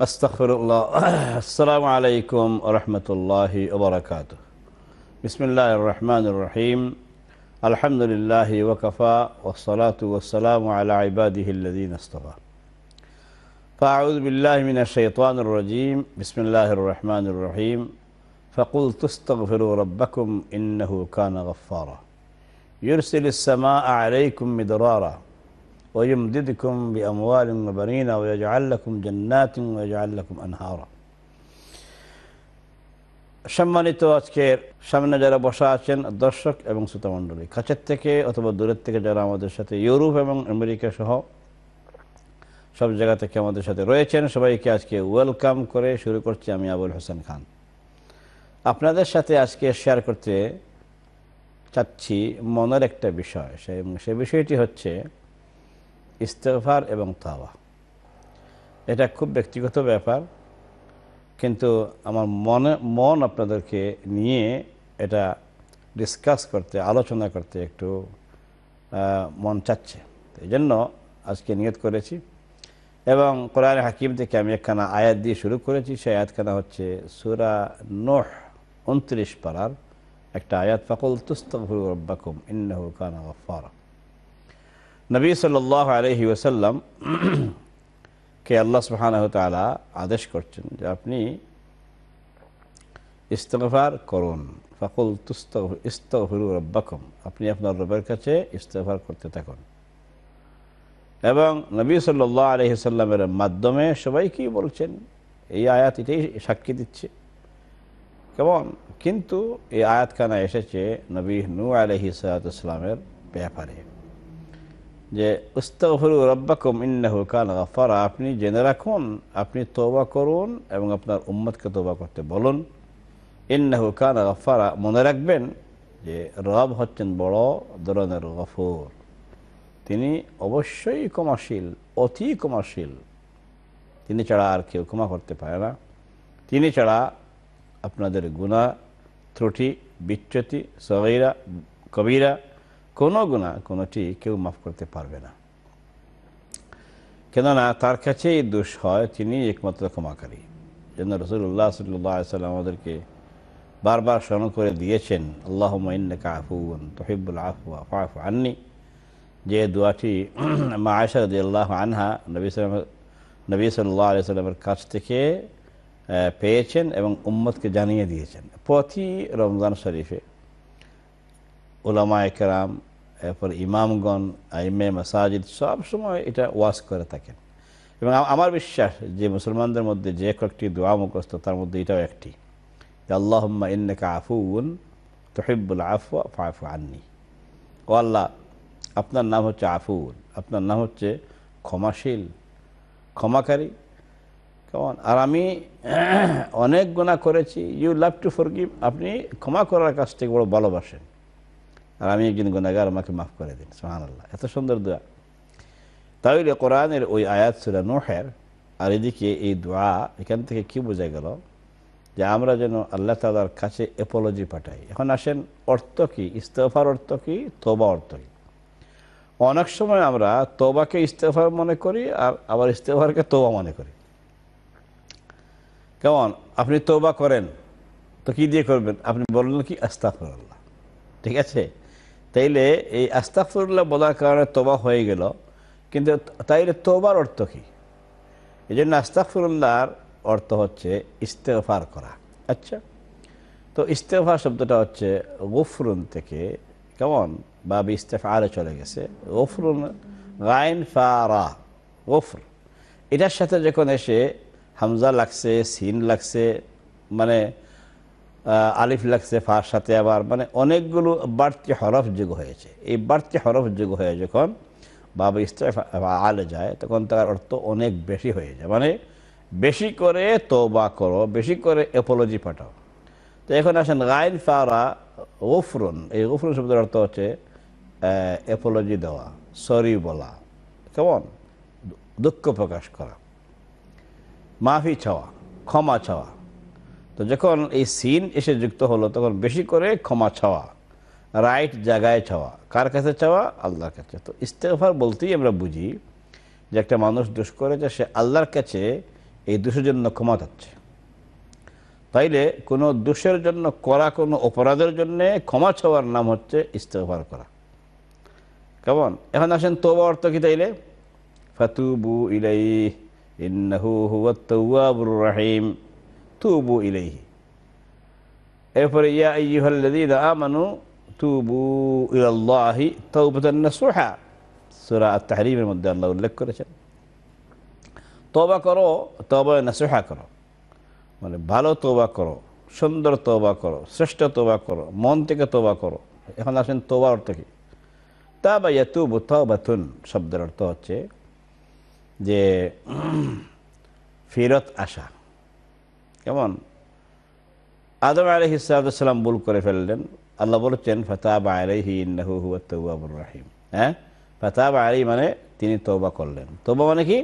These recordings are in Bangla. Astaghfirullah. Assalamu alaikum wa rahmatullahi wa barakatuh. Bismillahir Rahmanir Rahim. Alhamdulillahi wa kafa wa salatu wa salamu ala ibadihi alladhina istafa. Fa'udhu billahi minash shaitanir rajim. Bismillahir Rahmanir Rahim. Faqultu astaghfiru rabbakum innahu kana ghaffara. Yursilis samaa alaykum midrara. ويمددكم بأموال وبنين ويجعل لكم جنات ويجعل لكم أنهارا সম্মানিত আজকের সামনে যারা বসা আছেন দর্শক এবং শ্রোতা মণ্ডলী কাছের থেকে অথবা দূরের থেকে যারা আমাদের সাথে ইউরোপ এবং আমেরিকা সহ সব জায়গা থেকে আমাদের সাথে রয়েছেন সবাইকে আজকে ওয়েলকাম করে শুরু করছি আমি আবুল হোসেন খান আপনাদের সাথে আজকে শেয়ার করতে চাচ্ছি মনের একটা বিষয় সেই বিষয়টি হচ্ছে ইস্তিগফার এবং তাওবা এটা খুব ব্যক্তিগত ব্যাপার কিন্তু আমার মন আপনাদেরকে নিয়ে এটা ডিসকাস করতে আলোচনা করতে একটু মন চাচ্ছে এইজন্য আজকে নিয়ত করেছি এবং কোরআন হাকিম থেকে আমি একখানা আয়াত দিয়ে শুরু করেছি সেই আয়াতখানা হচ্ছে সূরা নূহ 29 পারার একটা আয়াত ফাকুলতু ইস্তাগফিরু রাব্বাকুম ইন্নাহু কানা গাফফারা নবী সাল্লাল্লাহু আলাইহি ওয়াসাল্লাম কে আল্লাহ সুবহানাহু ওয়া তাআলা আদেশ করছেন যে আপনি ইস্তিগফার করুন ফাকুলতু ইস্তাগফিরু রাব্বাকুম আপনি আপনার রবের কাছে ইস্তিগফার করতে থাকুন এবং নবী সাল্লাল্লাহু আলাইহি ওয়াসাল্লামের মাধ্যমে সবাইকে বলছেন এই আয়াত এটাই সাক্ষী দিচ্ছে কেমন কিন্তু এই আয়াতখানা এসেছে নবী নূহ আলাইহিস সালাতু ওয়াসসালামের ব্যাপারে যে ইস্তাগফিরু রাব্বাকুম ইন্নাহু কানা গাফফারা আপনি জেনে রাখুন আপনি তওবা করুন এবং আপনার উম্মতকে তওবা করতে বলুন ইন্নাহু কানা গাফফারা মনে রাখবেন যে রব হচ্ছেন বড় দরনের গফুর তিনি অবশ্যই ক্ষমাশীল অতি ক্ষমাশীল তিনি ছাড়া আর কেউ ক্ষমা করতে পারে না তিনি ছাড়া আপনাদের গুনাহ ত্রুটি বিচ্যুতি সগীরা কবীরা কোনো গুনাহ কোনোটি কেউ মাফ করতে পারবে না কেননা তার কাছেই দোষ হয় তিনি একমাত্র ক্ষমাকারী যেন রাসূলুল্লাহ সাল্লাল্লাহু আলাইহি ওয়াসাল্লাম আমাদেরকে বারবার স্মরণ করে দিয়েছেন আল্লাহুম্মা ইন্নাকা আফুউন তুহিব্বুল আফওয়া ফা'ফু আন্নি যে দোয়াটি মা আয়েশা রাদিয়াল্লাহু আনহা নবী সাল্লাল্লাহু আলাইহি ওয়াসাল্লামের কাছ থেকে পেয়েছেন এবং উম্মতকে জানিয়ে দিয়েছেন প্রতি রমজান শরীফে উলামায়ে কেরাম এরপর ইমামগণ আইমে মাসাজিদ সব সময় এটা ওয়াজ করে থাকেন এবং আমার বিশ্বাস যে মুসলমানদের মধ্যে যে কয়েকটি দোয়া মুখস্থ তার মধ্যে এটাও একটি আল্লাহুম্মা ইন্নাকা আফুউন তুহিব্বুল আফওয়া ফা'ফু আন্নি ও আল্লাহ আপনার নাম হচ্ছে আফুউন আপনার নাম হচ্ছে ক্ষমাশীল ক্ষমাকারী কেমন আর আমি অনেক গুনাহ করেছি ইউ লাভ টু ফরগিভ আপনি ক্ষমা করার কাছ থেকে বড় ভালোবাসেন আর আমি একজন গুনাহগার আমাকে মাফ করে দিন সুবহানাল্লাহ এত সুন্দর দোয়া তাহলে কোরআনের ওই আয়াত সূরা নূহের আর এদিকে এই দোয়া এখান থেকে কি বোঝা গেল যে আমরা যেন আল্লাহ তাআলার কাছে অ্যাপোলজি পাঠাই এখন আসেন অর্থ কি ইস্তিগফার অর্থ কি তওবা অর্থ কি অনেক সময় আমরা তওবাকে ইস্তিগফার মনে করি আর আবার ইস্তিগফারকে তওবা মনে করি কেমন আপনি তওবা করেন তো কি দিয়ে করবেন আপনি বললেন কি আস্তাগফিরুল্লাহ ঠিক আছে তাইলে এই আস্তাগফিরুল্লাহ বলার কারণে তওবা হয়ে গেল কিন্তু তাইলে তওবার অর্থ কি এইজন্য আস্তাগফিরুল্লাহর অর্থ হচ্ছে ইস্তিগফার করা আচ্ছা তো ইস্তিগফার শব্দটা হচ্ছে গফরুন থেকে কেমন বা ইস্তিফআলে চলে গেছে গফরুন গাইন ফারা গফর এটার সাথে যখন এসে হামজা লাগছে সিন লাগছে মানে আলিফ লাগছে ফার সাথে আবার মানে অনেকগুলো বাড়তি হরফ যোগ হয়েছে এই বাড়তি হরফ যোগ হয়ে যখন বাবা ইস্তিফআল যায় তখন তার অর্থ অনেক বেশি হয়ে যায় মানে বেশি করে তওবা করো বেশি করে অ্যাপোলজি পাঠাও তো এখন আসেন গাইন ফারা গফরুন এই গফরুন শব্দের অর্থ হচ্ছে অ্যাপোলজি দেওয়া সরি বলা কেমন দুঃখ প্রকাশ করা মাফি চাওয়া ক্ষমা চাওয়া তো যখন এই সিন এসে যুক্ত হলো তখন বেশি করে ক্ষমা চাওয়া রাইট জায়গায় চাওয়া কার কাছে চাওয়া আল্লাহর কাছে তো ইস্তিগফার বলতেই আমরা বুঝি যে একটা মানুষ দোষ করেছে সে আল্লাহর কাছে এই দোষের জন্য ক্ষমা চাচ্ছে। তাইলে কোনো দোষের জন্য করা কোনো অপরাধের জন্যে ক্ষমা চাওয়ার নাম হচ্ছে ইস্তেগফার করা। কেমন? এখন আসেন তওবা অর্থ কি? তাইলে ফাতুবু ইলাইহি ইন্নাহু হুয়াত তাওয়াবুর রহিম, তুবু ইলাইহি। এরপরে ইয়া আইয়ুহাল্লাযীনা আমানু তুবু ইলাল্লাহি তাওবাতান নাসুহা, সূরা আত-তাহরীমের মধ্যে আল্লাহ উল্লেখ করেছেন তওবা করো, তওবা নাসুহা করো, মানে ভালো তওবা করো, সুন্দর তওবা করো, শ্রেষ্ঠ তওবা করো, মন থেকে তওবা করো। এখন আসেন তওবা অর্থ কি? তাবা ইয়াতুবু তাওবাতুন শব্দের অর্থ হচ্ছে যে ফিরত আসা। কেমন? আদম আলাইহিস সালাম ভুল করে ফেললেন, আল্লাহ বলেছেন ফাতাবা আলাইহি ইন্নাহু হুয়াত তাওয়াবুর রহিম। হ্যাঁ, ফাতাবা আলাইহি মানে তিনি তওবা করলেন। তওবা মানে কি?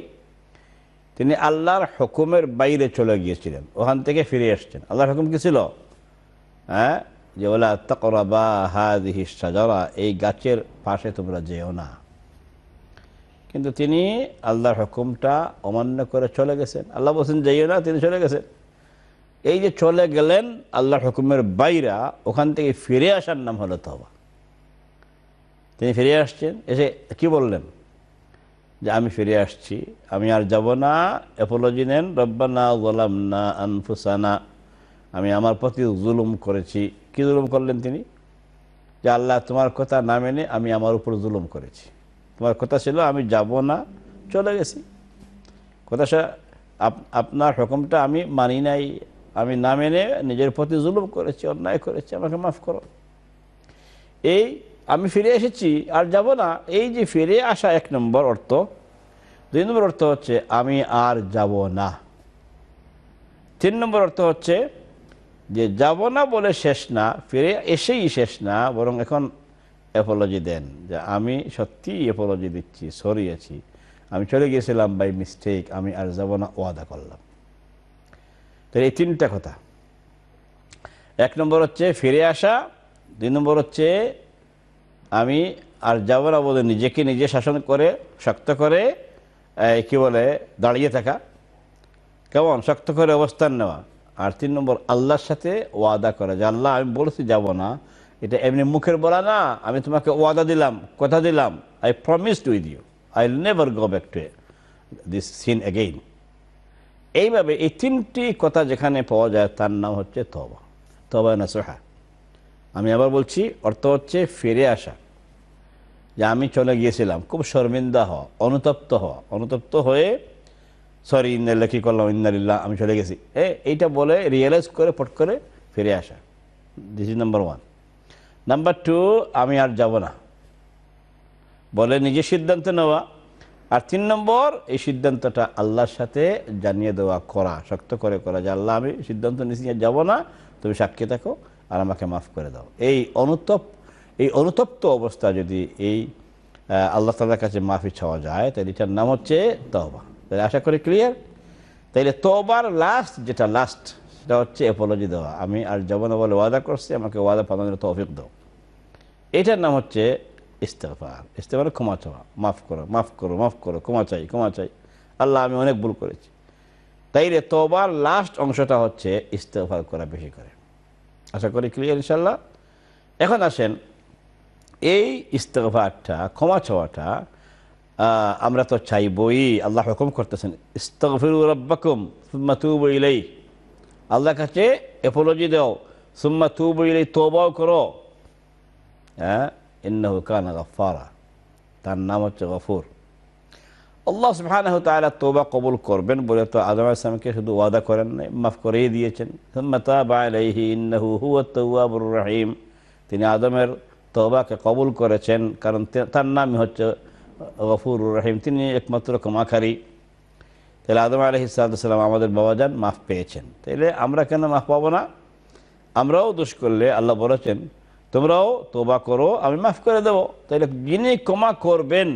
তিনি আল্লাহর হুকুমের বাইরে চলে গিয়েছিলেন, ওখান থেকে ফিরে এসেছেন। আল্লাহর হুকুম কি ছিল? হ্যাঁ, যে ওয়ালা তাকরাবা হাযিহি শাজারা, এই গাছের পাশে তোমরা যেও না। কিন্তু তিনি আল্লাহর হুকুমটা অমান্য করে চলে গেছেন। আল্লাহ বলছেন যাইও না, তিনি চলে গেছেন। এই যে চলে গেলেন আল্লাহর হুকুমের বাইরা, ওখান থেকে ফিরে আসার নাম হলো তওবা। তিনি ফিরে আসছেন, এসে কি বললেন? যে আমি ফিরে আসছি, আমি আর যাব না। অ্যাপোলজি নেন, রব্বানা যালামনা আনফুসানা, আমি আমার প্রতি জুলুম করেছি। কি জুলুম করলেন তিনি? যে আল্লাহ তোমার কথা না মেনে আমি আমার উপর জুলুম করেছি। তোমার কথা ছিল আমি যাব না, চলে গেছি। কথা আপনার হুকুমটা আমি মানি নাই, আমি না মেনে নিজের প্রতি জুলুম করেছি, অন্যায় করেছি, আমাকে মাফ করো। এই আমি ফিরে এসেছি, আর যাব না। এই যে ফিরে আসা এক নম্বর অর্থ। দুই নম্বর অর্থ হচ্ছে আমি আর যাব না। তিন নম্বর অর্থ হচ্ছে যে যাব না বলে শেষ না, ফিরে এসেই শেষ না, বরং এখন অ্যাপোলজি দেন যে আমি সত্যিই অ্যাপোলজি দিচ্ছি, সরি আছি, আমি চলে গিয়েছিলাম বাই মিস্টেক, আমি আর যাব না, ওয়াদা করলাম। তাহলে এই তিনটা কথা, এক নম্বর হচ্ছে ফিরে আসা, দুই নম্বর হচ্ছে আমি আর যাব না বলে নিজেকে নিজে শাসন করে শক্ত করে কি বলে দাঁড়িয়ে থাকা, কেমন শক্ত করে অবস্থান নেওয়া, আর তিন নম্বর আল্লাহর সাথে ওয়াদা করা যে আল্লাহ আমি বলেছি যাব না, এটা এমনি মুখের বলা না, আমি তোমাকে ওয়াদা দিলাম, কথা দিলাম, I promised with you, I will never go back to this sin again. এইভাবে এই তিনটি কথা যেখানে পাওয়া যায় তার নাম হচ্ছে তওবা, তওবা নাসুহা। আমি আবার বলছি, অর্থ হচ্ছে ফিরে আসা, যে আমি চলে গিয়েছিলাম, খুব শর্মিন্দা হওয়া, অনুতপ্ত হওয়া, অনুতপ্ত হয়ে সরি ইন্নাল্লাহি কি করলাম, ইন্নালিল্লাহ, আমি চলে গেছি, এইটা বলে রিয়েলাইজ করে পট করে ফিরে আসা। This is number one. Number two, আমি আর যাব না বলে নিজে সিদ্ধান্ত নেওয়া, আর তিন নম্বর এই সিদ্ধান্তটা আল্লাহর সাথে জানিয়ে দেওয়া, করা শক্ত করে করা যে আল্লাহ আমি সিদ্ধান্ত নিয়েছি যাব না, তুমি সাক্ষী থাকো আর আমাকে মাফ করে দাও। এই অনুতপ্ত অবস্থা যদি এই আল্লাহ তাআলার কাছে মাফি চাওয়া যায়, তাহলে এটার নাম হচ্ছে তওবা। তাহলে আশা করি ক্লিয়ার। তাইলে তওবার লাস্ট সেটা হচ্ছে অ্যাপোলজি দেওয়া, আমি আর যাব না বলে ওয়াদা করছি, আমাকে ওয়াদা পালনের তৌফিক দাও। এটার নাম হচ্ছে ইস্তেগফার। ইস্তেগফার ক্ষমা চাওয়া, মাফ করো, মাফ করো, মাফ করো, ক্ষমা চাই, ক্ষমা চাই, আল্লাহ আমি অনেক ভুল করেছি। তাইলে তওবার লাস্ট অংশটা হচ্ছে ইস্তেগফার করা বেশি করে। আশা করি ক্লিয়ার ইনশাল্লাহ। এখন আসেন এই ইস্তেগফারটা, ক্ষমা চাওয়াটা আমরা তো চাইবই, আল্লাহ হুকুম করতেছেন ইস্তাগফিরু রাব্বাকুম সুম্মা তুবু ইলাইহি, আল্লাহর কাছে অ্যাপোলজি দাও, সুম্মা তুবু ইলাইহি, তওবাও করো। হ্যাঁ, ইন্নাহু কানা গাফফারা, তার নাম হচ্ছে গফুর। আল্লাহ সুবহানাহু ওয়া তাআলা তওবা কবুল করবেন বলে তো আদম আলাইহিস সালামকে শুধু ওয়াদা করেন নাই, মাফ করেই দিয়েছেন। সুম্মা তাবা আলাইহি ইন্নাহু হুয়াত তাওয়াবুর রহিম, তিনি আদমের তওবাকে কবুল করেছেন, কারণ তার নাম হচ্ছে গফুর রহিম, তিনি একমাত্র ক্ষমাকারী। তাহলে আদম আলাইহিস সালাম আমাদের বাবা যান, মাফ পেয়েছেন, তাইলে আমরা কেন মাফ পাবো না? আমরাও দোষ করলে আল্লাহ বলেছেন তোমরাও তওবা করো, আমি মাফ করে দেবো। তাইলে যিনি ক্ষমা করবেন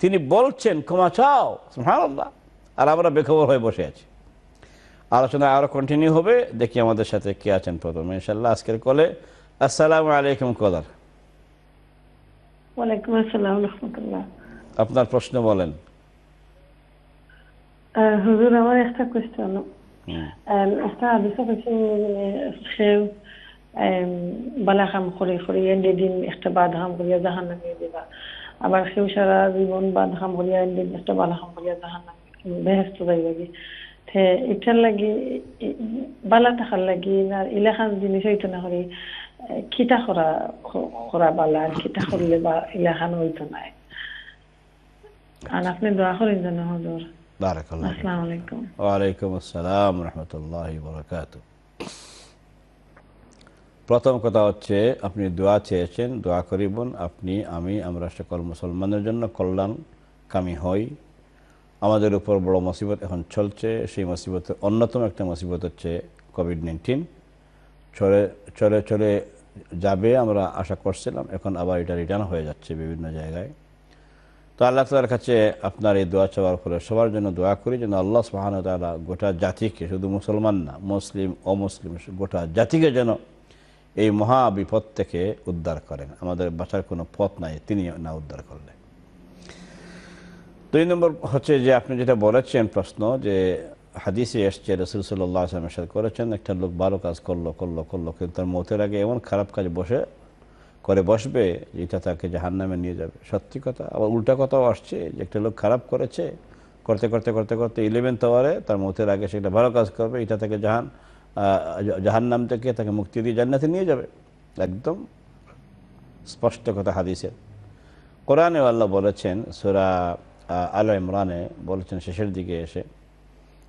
তিনি বলছেন ক্ষমা চাও, সুবহানাল্লাহ, আর আমরা বেখবর হয়ে বসে আছি। আলোচনা আরও কন্টিনিউ হবে, দেখি আমাদের সাথে কে আছেন প্রথমে ইনশাআল্লাহ আজকের কলে। আসসালামু আলাইকুম কলার। ওয়ালাইকুম আসসালাম ওয়া রাহমাতুল্লাহ। আপনার প্রশ্ন বলেন। Resolvemos esta questão. Está a discussão sobre بلاغم خوری خوریان دیدیم اختبار هم خوریان ذهن نمی‌دیده. اما خیلی شرایط دیوان بعد هم خوریان دید اختبار هم خوریان ذهن بهش تو دیگه. ته ایتالگی بالا تخلگی نه ایله خان دینیشی تو نخوری کیتا خورا بالا کیتا خوری با ایله خانوی تو نه. آن افنی دو آخر این زنده هم دور. بارک الله. السلام علیکم. و علیکم السلام و رحمت الله و برکاته. প্রথম কথা হচ্ছে আপনি দোয়া চেয়েছেন দোয়া করিবেন আপনি আমরা সকল মুসলমানদের জন্য কল্যাণ কামি হই আমাদের উপর বড় মুসিবত এখন চলছে সেই মুসিবতের অন্যতম একটা মুসিবত হচ্ছে কোভিড-19 চলে চলে যাবে আমরা আশা করছিলাম এখন আবার এটা রিটার্ন হয়ে যাচ্ছে বিভিন্ন জায়গায় তো আল্লাহ তাআলার কাছে আপনার এই দোয়া চাওয়ার পরে সবার জন্য দোয়া করি যেন আল্লাহ সুবহানাহু ওয়া তাআলা গোটা জাতিকে শুধু মুসলমান না মুসলিম অমুসলিম গোটা জাতিকে যেন এই মহা বিপদ থেকে উদ্ধার করেন আমাদের বাঁচার কোনো পথ নাই তিনি না উদ্ধার করলেন দুই নম্বর হচ্ছে যে আপনি যেটা বলেছেন প্রশ্ন যে হাদিসে এসেছে রাসূল সাল্লাল্লাহু আলাইহি ওয়াসাল্লাম ইরশাদ করেছেন একটা লোক ভালো কাজ করলো কিন্তু তার মতের আগে এমন খারাপ কাজ বসবে যেটা তাকে জাহান্নামে নিয়ে যাবে সত্যি কথা আবার উল্টা কথাও আসছে যে একটা লোক খারাপ করেছে করতে 11th আওয়ারে তার মতের আগে সেটা ভালো কাজ করবে এটা তাকে জাহান্নাম থেকে তাকে মুক্তি দিয়ে জান্নাতে নিয়ে যাবে একদম স্পষ্ট কথা হাদিসে কোরআনে আল্লাহ বলেছেন সূরা আল ইমরানে বলেছেন শেষের দিকে এসে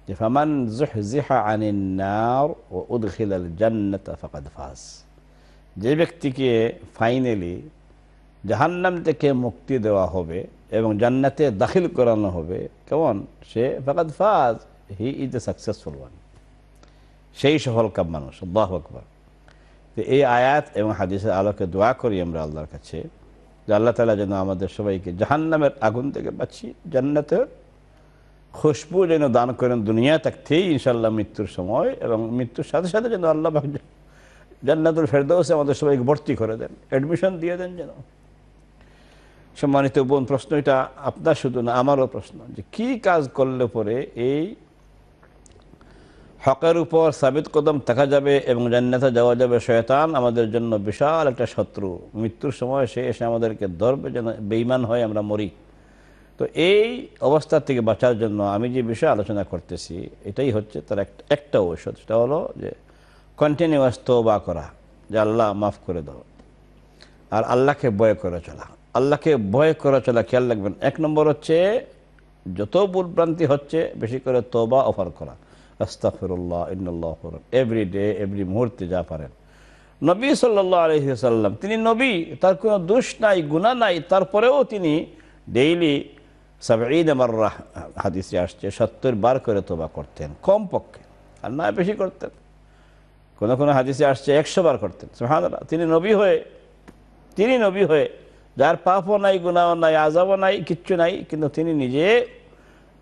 যে ফামান যুহযিহা আনিন নার ওয়া উদখিলাল জান্নাতা ফাকাদ ফাজ যে ব্যক্তিকে ফাইনালি জাহান্নাম থেকে মুক্তি দেওয়া হবে এবং জান্নাতে দাখিল করানো হবে কেমন সে ফাকাদ ফাজ he is the successful one সেই সফল কাম মানুষ আল্লাহু আকবার তো এই আয়াত এবং হাদিসের আলোকে দোয়া করি আমরা আল্লাহর কাছে যে আল্লাহ তাআলা যেন আমাদের সবাইকে জাহান্নামের আগুন থেকে বাঁচিয়ে জান্নাতের খুশবু যেন দান করেন দুনিয়া থাকতেই ইনশাআল্লাহ মৃত্যুর সময় এবং মৃত্যুর সাথে সাথে যেন আল্লাহ পাক জান্নাতুল ফেরদাউসে আমাদের সবাইকে ভর্তি করে দেন অ্যাডমিশন দিয়ে দেন যেন সম্মানিত বোন প্রশ্ন এটা আপনার শুধু না আমারও প্রশ্ন যে কি কাজ করলে পরে এই হকের উপর সাবিত কদম থাকা যাবে এবং জান্নাতে যাওয়া যাবে শয়তান আমাদের জন্য বিশাল একটা শত্রু মৃত্যুর সময় সে এসে আমাদেরকে ধরবে যেন বেঈমান হয় আমরা মরি তো এই অবস্থা থেকে বাঁচার জন্য আমি যে বিষয়ে আলোচনা করতেছি এটাই হচ্ছে তার একটা ঔষধ সেটা হলো যে কন্টিনিউয়াস তওবা করা যে আল্লাহ মাফ করে দাও আর আল্লাহকে ভয় করে চলা খেয়াল রাখবেন এক নম্বর হচ্ছে যত ভুলভ্রান্তি হচ্ছে বেশি করে তওবা অফার করা Astaghfirullah, innallahu akbar. Every day, every muhurte ja paren. Nabi sallallahu alaihi wasallam. Tini Nabi, tar kono dosh nai, guna nai, tar poreo tini daily 70 marra hadise asche 70 bar kore toba korten. Kom pokke. Ar na beshi korten. Kono hadise asche 100 bar korten. Subhanallah. Tini Nabi hoye. Jar papo nai, gunao nai, azabo nai, kichu nai, kintu tini nije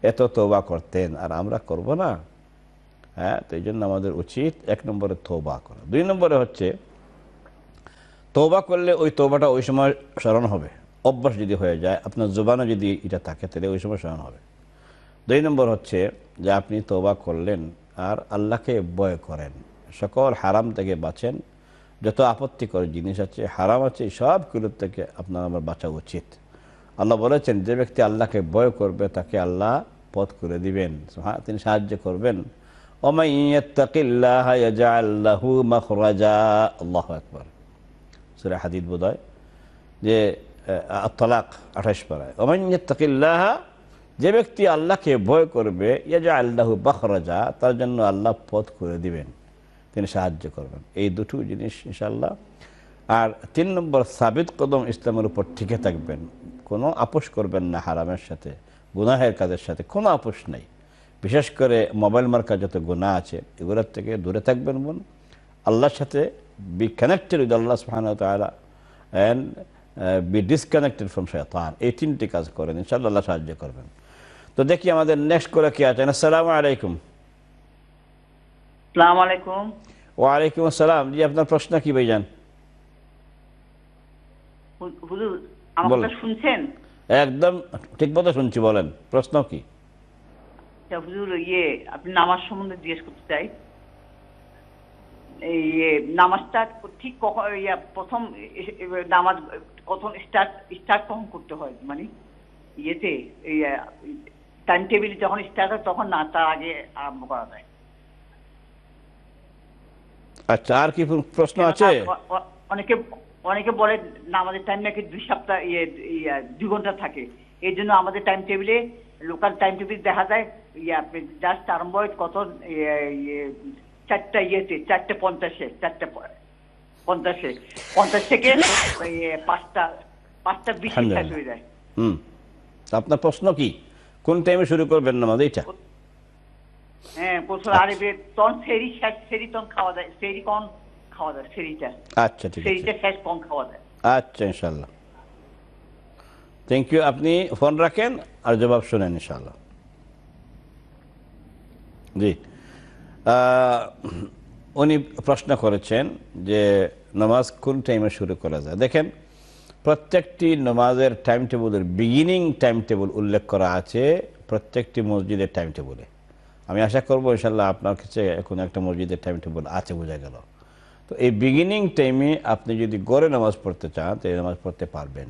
eto toba korten. Ar amra korbo na. হ্যাঁ তো এইজন্য আমাদের উচিত এক নম্বরে তওবা করা দুই নম্বরে হচ্ছে তওবা করলে ওই তওবাটা ওই সময় স্মরণ হবে অভ্যাস যদি হয়ে যায় আপনার জবানে যদি এটা থাকে তাহলে ওই সময় স্মরণ হবে দুই নম্বর হচ্ছে যে আপনি তওবা করলেন আর আল্লাহকে ভয় করেন সকল হারাম থেকে বাঁচেন যত আপত্তিকর জিনিস আছে হারাম আছে সবগুলো থেকে আপনার আমার বাঁচা উচিত আল্লাহ বলেছেন যে ব্যক্তি আল্লাহকে ভয় করবে তাকে আল্লাহ পথ করে দিবেন হ্যাঁ তিনি সাহায্য করবেন ومن يتق الله يجعل له مخرجا الله اكبر سوره حديد بوداي যে الطلاق 28 পারা ومن يتق الله যে ব্যক্তি আল্লাহকে ভয় করবে يجعل له مخرجا তার জন্য আল্লাহ পথ করে দিবেন তিনি সাহায্য করবেন এই দুটো জিনিস ইনশাআল্লাহ আর তিন নম্বর সাবিত কদম ইসলামের উপর টিকে থাকবেন কোনো আপোষ করবেন না হারামের সাথে গুনাহের কাজের সাথে কোনো আপোষ নাই বিশেষ করে মোবাইল মার্কা যত গুনাহ আছে এগুলোর থেকে দূরে থাকবেন বোন আল্লাহর সাথে বি কানেক্টেড উইথ আল্লাহ সুবহানাহু ওয়া তাআলা এন্ড বি ডিসকানেক্টেড ফ্রম শয়তান এই তিনটি কাজ করেন ইনশাআল্লাহ আল্লাহ সাহায্য করবেন তো দেখি আমাদের নেক্সট কল কে আছেন আসসালামু আলাইকুম আসসালামু আলাইকুম ওয়া আলাইকুম আসসালাম জি আপনার প্রশ্ন কি ভাইজান হুজুর আমাকে শুনছেন একদম ঠিকমতো শুনছি বলেন প্রশ্ন কি হুজুর আপনি নামাজ সম্বন্ধে জিজ্ঞেস করতে চাই, এই নামাজটা ঠিক কখন প্রথম নামাজ কখন স্টার্ট কখন করতে হয়, মানে ইয়েতে এই টাইম টেবিল যখন স্টার্ট হয় তখন না তার আগে আরম্ভ করা যায়? আচ্ছা আর কি প্রশ্ন আছে? অনেকে বলে নামাজের টাইম নাকি 2 সপ্তাহ 2 ঘন্টা থাকে, এই জন্য আমাদের টাইম টেবিলে লোকাল টাইম টেবিল দেখা যায় জাস্ট আরম্ভ হয় কত 4:50 থেকে 5:20 শেষ হয়ে যায়। আপনার প্রশ্ন কি কোন টাইমে শুরু করবেন নামাজ? এইটা হ্যাঁ প্রশ্ন আরবে তন ফেরি শেষ ফেরি তন খাওয়া যায়, ফেরি কোন খাওয়া যায় ফেরিটা? আচ্ছা ঠিক আছে, ফেরিটা শেষ কোন খাওয়া যায়? আচ্ছা ইনশাআল্লাহ, থ্যাংক ইউ। আপনি ফোন রাখেন আর জবাব শুনেন ইনশাআল্লাহ। জি উনি প্রশ্ন করেছেন যে নামাজ কোন টাইমে শুরু করা যায়। দেখেন প্রত্যেকটি নামাজের টাইম টেবিলের বিগিনিং টাইম টেবিল উল্লেখ করা আছে প্রত্যেকটি মসজিদের টাইম টেবিলে। আমি আশা করবো ইনশাল্লাহ আপনার কাছে এখন একটা মসজিদের টাইম টেবিল আছে বোঝা গেল। তো এই বিগিনিং টাইমে আপনি যদি গড়ে নামাজ পড়তে চান তো এই নামাজ পড়তে পারবেন।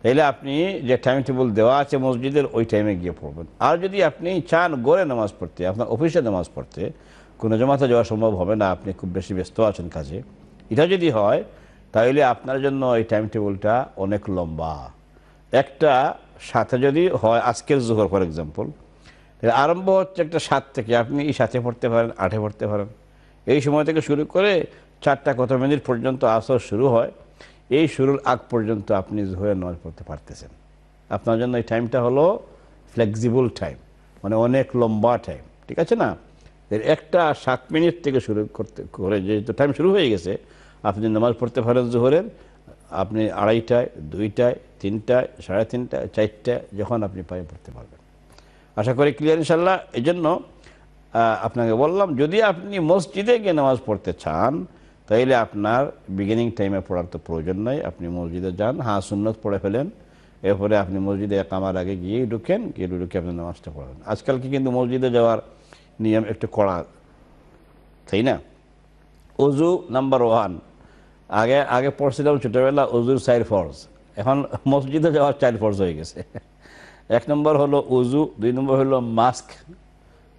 তাইলে আপনি যে টাইম টেবিল দেওয়া আছে মসজিদের ওই টাইমে গিয়ে পড়বেন। আর যদি আপনি চান গড়ে নামাজ পড়তে, আপনার অফিসে নামাজ পড়তে, কোনো জমাতে যাওয়া সম্ভব হবে না, আপনি খুব বেশি ব্যস্ত আছেন কাজে, এটা যদি হয় তাহলে আপনার জন্য এই টাইম টেবিলটা অনেক লম্বা। 1:07 যদি হয় আজকের জোহর ফর এক্সাম্পল, তাহলে আরম্ভ হচ্ছে 1:07 থেকে, আপনি 7-এ পড়তে পারেন, 8-এ পড়তে পারেন। এই সময় থেকে শুরু করে 4:00 পর্যন্ত আসর শুরু হয়, এই শুরুর আগ পর্যন্ত আপনি জোহরের নামাজ পড়তে পারতেছেন। আপনার জন্য এই টাইমটা হলো ফ্লেক্সিবল টাইম, মানে অনেক লম্বা টাইম, ঠিক আছে না? 1:07 থেকে শুরু করতে করে যেহেতু টাইম শুরু হয়ে গেছে আপনি নামাজ পড়তে পারেন জোহরের। আপনি 2:30, 2টায়, 3টায়, 3:30, 4টায় যখন আপনি পায়ে পড়তে পারবেন। আশা করি ক্লিয়ার ইনশাল্লাহ। এই জন্য আপনাকে বললাম যদি আপনি মসজিদে গিয়ে নামাজ পড়তে চান তাইলে আপনার বিগিনিং টাইমে পড়ার তো প্রয়োজন নাই। আপনি মসজিদে যান, হ্যাঁ সুন্নত পড়ে ফেলেন, এরপরে আপনি মসজিদে একামার আগে গিয়েই ঢুকেন, গিয়ে ঢুকে আপনি নামাজটা পড়াবেন। আজকালকে কিন্তু মসজিদে যাওয়ার নিয়ম একটু কড়া, তাই না? অজু নাম্বার 1, আগে পড়ছিলাম ছোটোবেলা অজুর 4 ফরজ, এখন মসজিদে যাওয়ার 4 ফরজ হয়ে গেছে। 1 নম্বর হলো অজু, 2 নম্বর হলো মাস্ক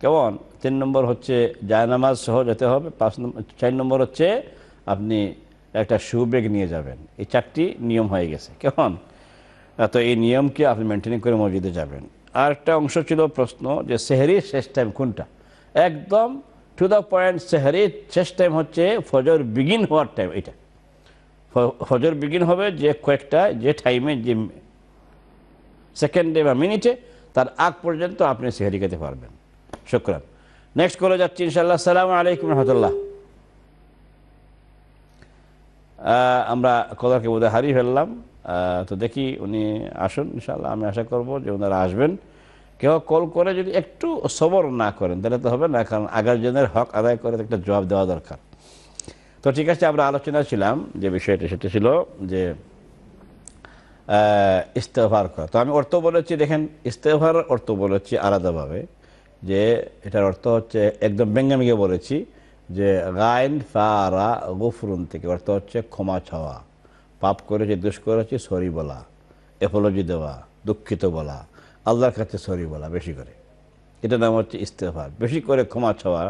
কেমন, 3 নম্বর হচ্ছে জায়নামাজ সহ যেতে হবে, 4 নম্বর হচ্ছে আপনি একটা শু ব্যাগ নিয়ে যাবেন। এই 4টি নিয়ম হয়ে গেছে কেমন। তো এই নিয়মকে আপনি মেনটেন করে মসজিদে যাবেন। আর একটা অংশ ছিল প্রশ্ন যে সেহরির শেষ টাইম কোনটা? একদম টু দ্য পয়েন্ট, সেহরির শেষ টাইম হচ্ছে ফজর বিগিন হওয়ার টাইম। এটা ফজর বিগিন হবে যে কয়েকটা যে টাইমে যে সেকেন্ডে বা মিনিটে, তার আগ পর্যন্ত আপনি সেহরি খেতে পারবেন। শুকরান। নেক্সট কলে যাচ্ছি ইনশাআল্লাহ। আসসালামু আলাইকুম রহমতুল্লাহ। আমরা কলাকে বোধহয় হারিয়ে ফেললাম, তো দেখি উনি আসুন ইনশাআল্লাহ। আমি আশা করব যে ওনারা আসবেন। কেউ কল করে যদি একটু সবর না করেন তাহলে তো হবে না, কারণ আগের জনের হক আদায় করে একটা জবাব দেওয়া দরকার। তো ঠিক আছে, আমরা আলোচনা ছিলাম যে বিষয়টা, সেটা ছিল যে ইস্তেগফার করা। তো আমি অর্থ বলেছি, দেখেন ইস্তেগফার অর্থ বলেছি আলাদাভাবে, যে এটার অর্থ হচ্ছে একদম ব্যঙ্গামিকে বলেছি যে গাইন ফারা গফরুন থেকে, অর্থ হচ্ছে ক্ষমা চাওয়া, পাপ করেছি দুষ করেছি সরি বলা, অ্যাপোলজি দেওয়া, দুঃখিত বলা, আল্লাহর কাছে সরি বলা বেশি করে, এটার নাম হচ্ছে ইস্তেগফার। বেশি করে ক্ষমা চাওয়া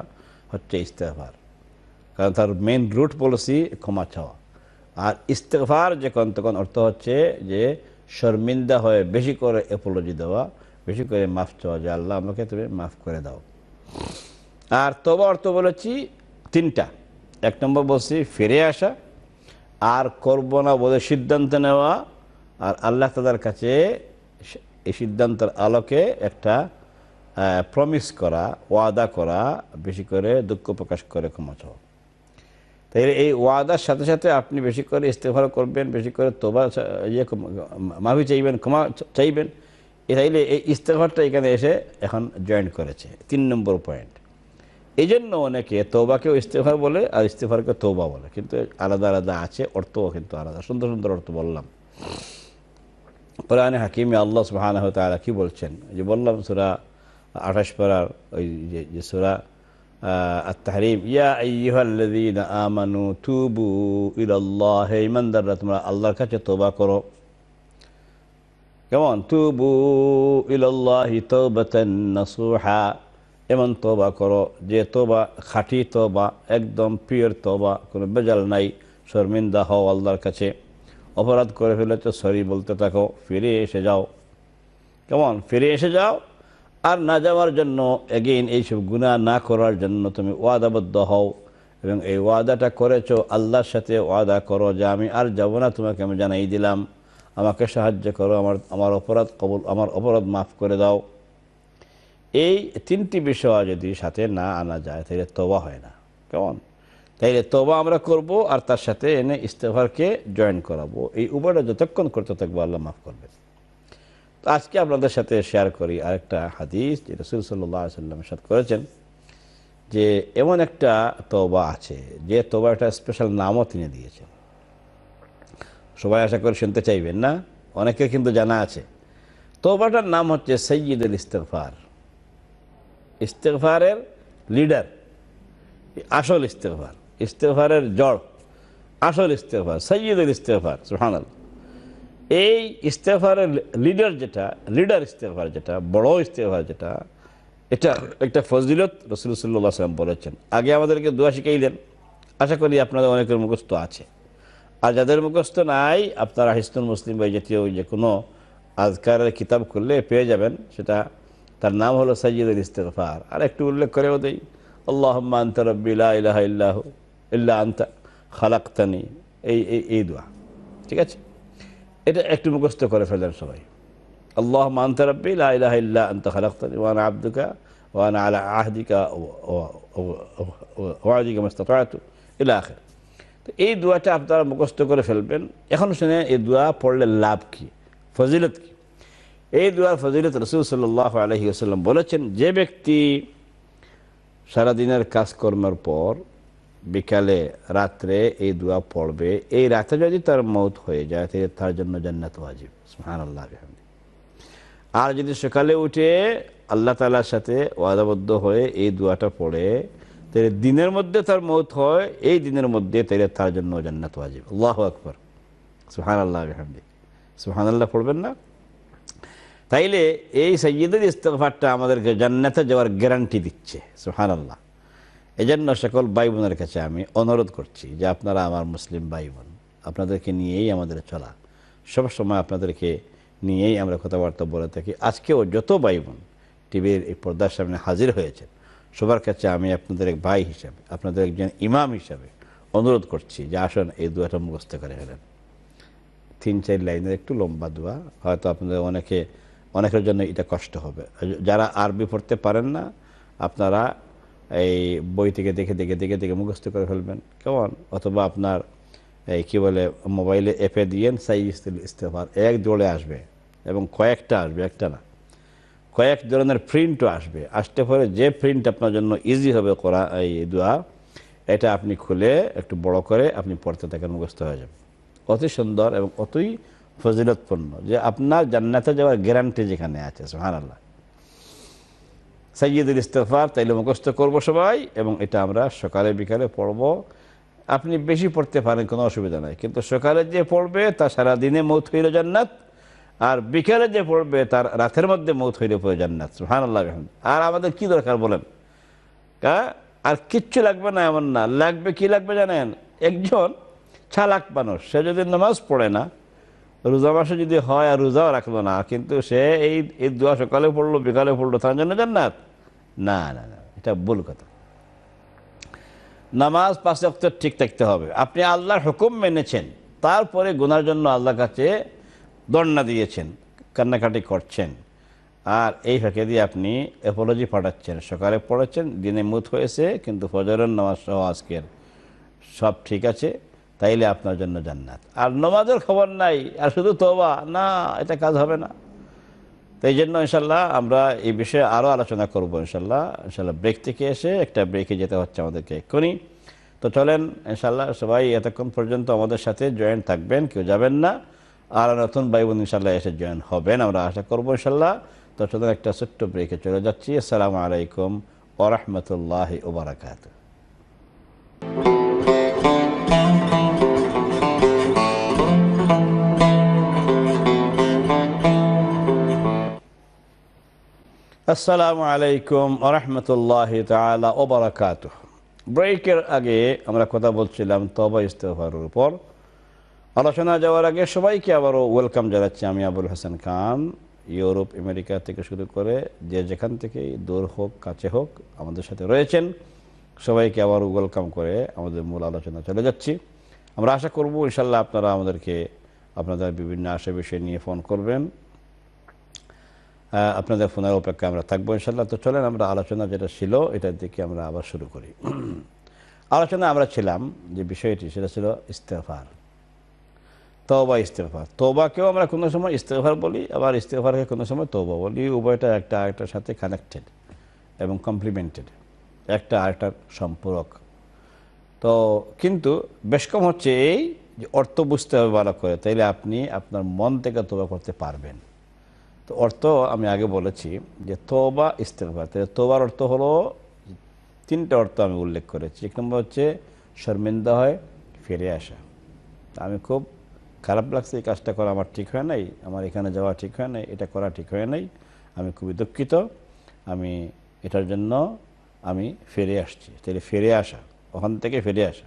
হচ্ছে ইস্তেগফার, কারণ তার মেন রুট পলিসি ক্ষমা চাওয়া। আর ইস্তেগফার যখন তখন অর্থ হচ্ছে যে শর্মিন্দা হয়ে বেশি করে অ্যাপোলজি দেওয়া, বেশি করে মাফ চাওয়া, যে আল্লাহ আমাকে তুমি মাফ করে দাও। আর তবা অর্থ বলেছি 3টা, 1 নম্বর বলছি ফিরে আসা, আর করব না বলে সিদ্ধান্ত নেওয়া, আর আল্লাহ তাদের কাছে এই সিদ্ধান্তের আলোকে একটা প্রমিস করা, ওয়াদা করা, বেশি করে দুঃখ প্রকাশ করে ক্ষমা চাওয়া। তাহলে এই ওয়াদার সাথে সাথে আপনি বেশি করে ইস্তেগফার করবেন, বেশি করে তওবা মাফি চাইবেন, ক্ষমা চাইবেন। তাইলে এই ইস্তেগফারটা এখানে এসে এখন জয়েন করেছে 3 নম্বর পয়েন্ট। এই জন্য অনেকে তওবাকেও ইস্তেগফার বলে আর ইস্তেগফারকে তওবা বলে, কিন্তু আলাদা আলাদা আছে, অর্থও কিন্তু আলাদা। সুন্দর সুন্দর অর্থ বললাম। কোরআনে হাকিমে আল্লাহ সুবহানাহু ওয়া তাআলা কি বলছেন, যে বললাম সূরা 28 পারার ওই যে সূরা আত-তাহরিম, ইয়া আইয়ুহাল্লাযীনা আমানু তুবু ইলাল্লাহি, ইমানদাররা তোমরা আল্লাহর কাছে তওবা করো। কেমন? তুবু ইলাল্লাহি তাওবাতান নাসুহা, এমন তওবা করো যে তওবা খাঁটি তওবা, একদম পিওর তওবা, কোনো বেজাল নাই। শর্মিন্দা হও আল্লাহর কাছে, অপরাধ করে ফেলেছ সরি বলতে থাকো, ফিরে এসে যাও। কেমন? ফিরে এসে যাও। আর না যাওয়ার জন্য এগেইন এইসব গুনাহ না করার জন্য তুমি ওয়াদাবদ্ধ হও, এবং এই ওয়াদাটা করেছো আল্লাহর সাথে। ওয়াদা করো যে আমি আর যাব না, তোমাকে আমি জানাই দিলাম, আমাকে সাহায্য করো, আমার অপরাধ কবুল, আমার অপরাধ মাফ করে দাও। এই 3টি বিষয় যদি সাথে না আনা যায় তাহলে তওবা হয় না। কেমন? তাইলে তওবা আমরা করব আর তার সাথে এনে ইস্তেগফারকে জয়েন করাবো। এই উপায়টা যতক্ষণ করতে থাকবো আল্লাহ মাফ করবে। তো আজকে আপনাদের সাথে শেয়ার করি আরেকটা হাদিস, যে রাসূল সাল্লাল্লাহু আলাইহি ওয়াসাল্লাম ইরশাদ করেছেন যে এমন একটা তওবা আছে যে তওবাটা স্পেশাল নামও তিনি দিয়েছেন। সবাই আশা করে শুনতে চাইবেন না, অনেকের কিন্তু জানা আছে। তওবাটার নাম হচ্ছে সাইয়্যিদুল ইস্তিগফার, ইস্তিগফারের লিডার, আসল ইস্তিগফার, ইস্তেগফারের জড়, আসল ইস্তেগফার, সাইয়্যিদুল ইস্তিগফার। সুবহানাল্লাহ। এই ইস্তেগফারের লিডার যেটা, লিডার ইস্তেগফার যেটা, বড় ইস্তেগফার যেটা, এটা একটা ফজিলত রাসূল সাল্লাল্লাহু আলাইহি ওয়াসাল্লাম বলেছেন। আগে আমাদেরকে দোয়া শিখাইলেন, আশা করি আপনাদের অনেকের মুখস্থ আছে। আর যাদের মুখস্থ নাই, আপনারা হিসনুল মুসলিম বা জাতীয় যে কোনো আজকারের কিতাব খুললে পেয়ে যাবেন। সেটা তার নাম হলো সাইয়্যিদুল ইস্তিগফার। আর একটু উল্লেখ করেও দেই, আল্লাহুম্মা আনতা রাব্বি লা ইলাহা ইল্লাহু ইল্লা আনতা খালাকতানি, এই দোয়া। ঠিক আছে? এটা একটু মুখস্থ করে ফেলেন সবাই। আল্লাহুম্মা আনতা রাব্বি লা ইলাহা ইল্লা আনতা খালাকতানি ওয়া আনা আবদুকা ওয়া আনা আলা আহদিকা ওয়া ওয়াদিকা মাসতাতা'তু ইলা আখির। তো এই দোয়াটা আপনারা মুখস্থ করে ফেলবেন। এখন শুনে এই দোয়া পড়লে লাভ কি, ফজিলত কি? এই দোয়ার ফজিলত রাসূল সাল্লাল্লাহু আলাইহি ওয়াসাল্লাম বলেছেন, যে ব্যক্তি সারাদিনের কাজকর্মের পর বিকালে রাত্রে এই দোয়া পড়বে, এই রাতে যদি তার মওত হয়ে যায় তাহলে তার জন্য জান্নাত ওয়াজিব। সুবহানাল্লাহ বিহামদিহি। আর যদি সকালে উঠে আল্লাহ তাআলার সাথে ওয়াদাবদ্ধ হয়ে এই দোয়াটা পড়ে তাহলে দিনের মধ্যে তার মওত হয়, এই দিনের মধ্যে তাহলে তার জন্য জান্নাত ওয়াজিব। আল্লাহু আকবার। সুবহানাল্লাহ বিহামদিহি। সুবহানাল্লাহ পড়বেন না? তাইলে এই সাইয়্যিদুল ইস্তিগফারটা আমাদেরকে জান্নাতে যাওয়ার গ্যারান্টি দিচ্ছে। সুবহানাল্লাহ। এজন্য সকল ভাই বোনের কাছে আমি অনুরোধ করছি যে আপনারা আমার মুসলিম ভাই বোন, আপনাদেরকে নিয়েই আমাদের চলা, সবসময় আপনাদেরকে নিয়েই আমরা কথাবার্তা বলে থাকি। আজকেও যত ভাই বোন টিভির এই পর্দার সামনে হাজির হয়েছেন সবার কাছে আমি আপনাদের এক ভাই হিসাবে, আপনাদের একজন ইমাম হিসাবে অনুরোধ করছি যে আসুন এই দোয়াটা মুখস্থ করে ফেলেন। 3-4 লাইনের একটু লম্বা দোয়া, হয়তো আপনাদের অনেকের জন্য এটা কষ্ট হবে। যারা আরবি পড়তে পারেন না, আপনারা এই বই থেকে দেখে মুখস্থ করে ফেলবেন। কেমন? অথবা আপনার এই কী বলে মোবাইলে অ্যাপে দিয়েন সাইয়্যিদুল ইস্তিগফার, এক জোড়ে আসবে এবং কয়েকটা আসবে, একটা না, কয়েক ধরনের প্রিন্টও আসবে। আসতে পরে যে প্রিন্ট আপনার জন্য ইজি হবে করা এই দোয়া, এটা আপনি খুলে একটু বড় করে আপনি পড়তে থাকেন, মুখস্থ হয়ে যাবে। অতি সুন্দর এবং অতই ফজিলতপূর্ণ যে আপনার জান্নাতে যাওয়ার গ্যারান্টি যেখানে আছে। সুবহানাল্লাহ। সাইয়্যিদুল ইস্তিগফার তাইলে মুখস্থ করবো সবাই, এবং এটা আমরা সকালে বিকালে পড়বো। আপনি বেশি পড়তে পারেন, কোনো অসুবিধা নাই, কিন্তু সকালে যে পড়বে তার সারাদিনে মওত হইল জান্নাত, আর বিকালে যে পড়বে তার রাতের মধ্যে মওত হইলে পড়ে জান্নাত। সুবহানাল্লাহ। আর আমাদের কি দরকার বলেন? আর কিচ্ছু লাগবে না, এমন না। লাগবে কি লাগবে জানেন? একজন চালাক মানুষ, সে যদি নামাজ পড়ে না, রোজা মাসে যদি হয় আর রোজাও রাখলো না, কিন্তু সে এই দোয়া সকালে পড়লো বিকালে পড়লো, তার জন্য জান্নাত? না না না, এটা ভুল কথা। নামাজ 5 ওয়াক্ত ঠিক থাকতে হবে। আপনি আল্লাহর হুকুম মেনেছেন, তারপরে গুনার জন্য আল্লাহর কাছে দণ্ডনা দিয়েছেন, কান্নাকাটি করছেন, আর এই ফাঁকে দিয়ে আপনি অ্যাপোলজি পাঠাচ্ছেন। সকালে পড়েছেন, দিনে মুত হয়েছে, কিন্তু ফজরের নামাজ সহ আজকের সব ঠিক আছে তাইলে আপনার জন্য জান্নাত। আর নামাজের খবর নাই আর শুধু তওবা, না এটা কাজ হবে না। তাই জন্য ইনশাল্লাহ আমরা এই বিষয়ে আরও আলোচনা করবো ইনশাল্লাহ ব্রেক থেকে এসে, একটা ব্রেকে যেতে হচ্ছে আমাদেরকে এক্ষুনি। তো চলেন ইনশাল্লাহ সবাই এতক্ষণ পর্যন্ত আমাদের সাথে জয়েন থাকবেন, কেউ যাবেন না। আর নতুন ভাই বোন ইনশাল্লাহ এসে জয়েন হবেন আমরা আশা করবো ইনশাল্লাহ। তো চলেন একটা ছোট্ট ব্রেকে চলে যাচ্ছি। আসসালামু আলাইকুম ওয়া রাহমাতুল্লাহি ওয়া বারাকাতুহু। আসসালামু আলাইকুম ওয়া রাহমাতুল্লাহি তাআলা ওয়া বারাকাতুহু। ব্রেকের আগে আমরা কথা বলছিলাম তওবা ইস্তেগফারের উপর। আলোচনা যাওয়ার আগে সবাইকে আবারও ওয়েলকাম জানাচ্ছি আমি আবুল হাসান খান। ইউরোপ আমেরিকা থেকে শুরু করে যে যেখান থেকে দূর হোক কাছে হোক আমাদের সাথে রয়েছেন সবাইকে আবারও ওয়েলকাম করে আমাদের মূল আলোচনা চলে যাচ্ছি। আমরা আশা করব ইনশাল্লাহ আপনারা আমাদেরকে আপনাদের বিভিন্ন আশা বিষয় নিয়ে ফোন করবেন, আপনাদের ফোনের অপেক্ষায় আমরা থাকবো ইনশাল্লাহ। তো চলেন আমরা আলোচনা যেটা ছিল এটার দিকে আমরা আবার শুরু করি। আলোচনা আমরা ছিলাম যে বিষয়টি সেটা ছিল ইস্তেগফার, তওবা ইস্তেগফার। তওবাকেও আমরা কোনো সময় ইস্তেগফার বলি, আবার ইস্তেগফারকে কোনো সময় তওবা বলি। উভয়টা একটা আরেকটার সাথে কানেক্টেড এবং কমপ্লিমেন্টেড, একটা আরেকটার সম্পূরক। তো কিন্তু বেশ কম হচ্ছে এই যে অর্থ বুঝতে হবে ভালো করে, তাইলে আপনি আপনার মন থেকে তওবা করতে পারবেন। তো অর্থ আমি আগে বলেছি যে তওবা ইস্তেগফার, তাহলে তওবার অর্থ হলো তিনটা অর্থ আমি উল্লেখ করেছি। এক নম্বর হচ্ছে শর্মিন্দা হয়, ফিরে আসা, আমি খুব খারাপ লাগছে এই কাজটা করা আমার ঠিক হয় নাই, আমার এখানে যাওয়া ঠিক হয় নাই, এটা করা ঠিক হয় নাই, আমি খুবই দুঃখিত, আমি এটার জন্য আমি ফিরে আসছি, তাহলে ফিরে আসা, ওখান থেকে ফিরে আসা।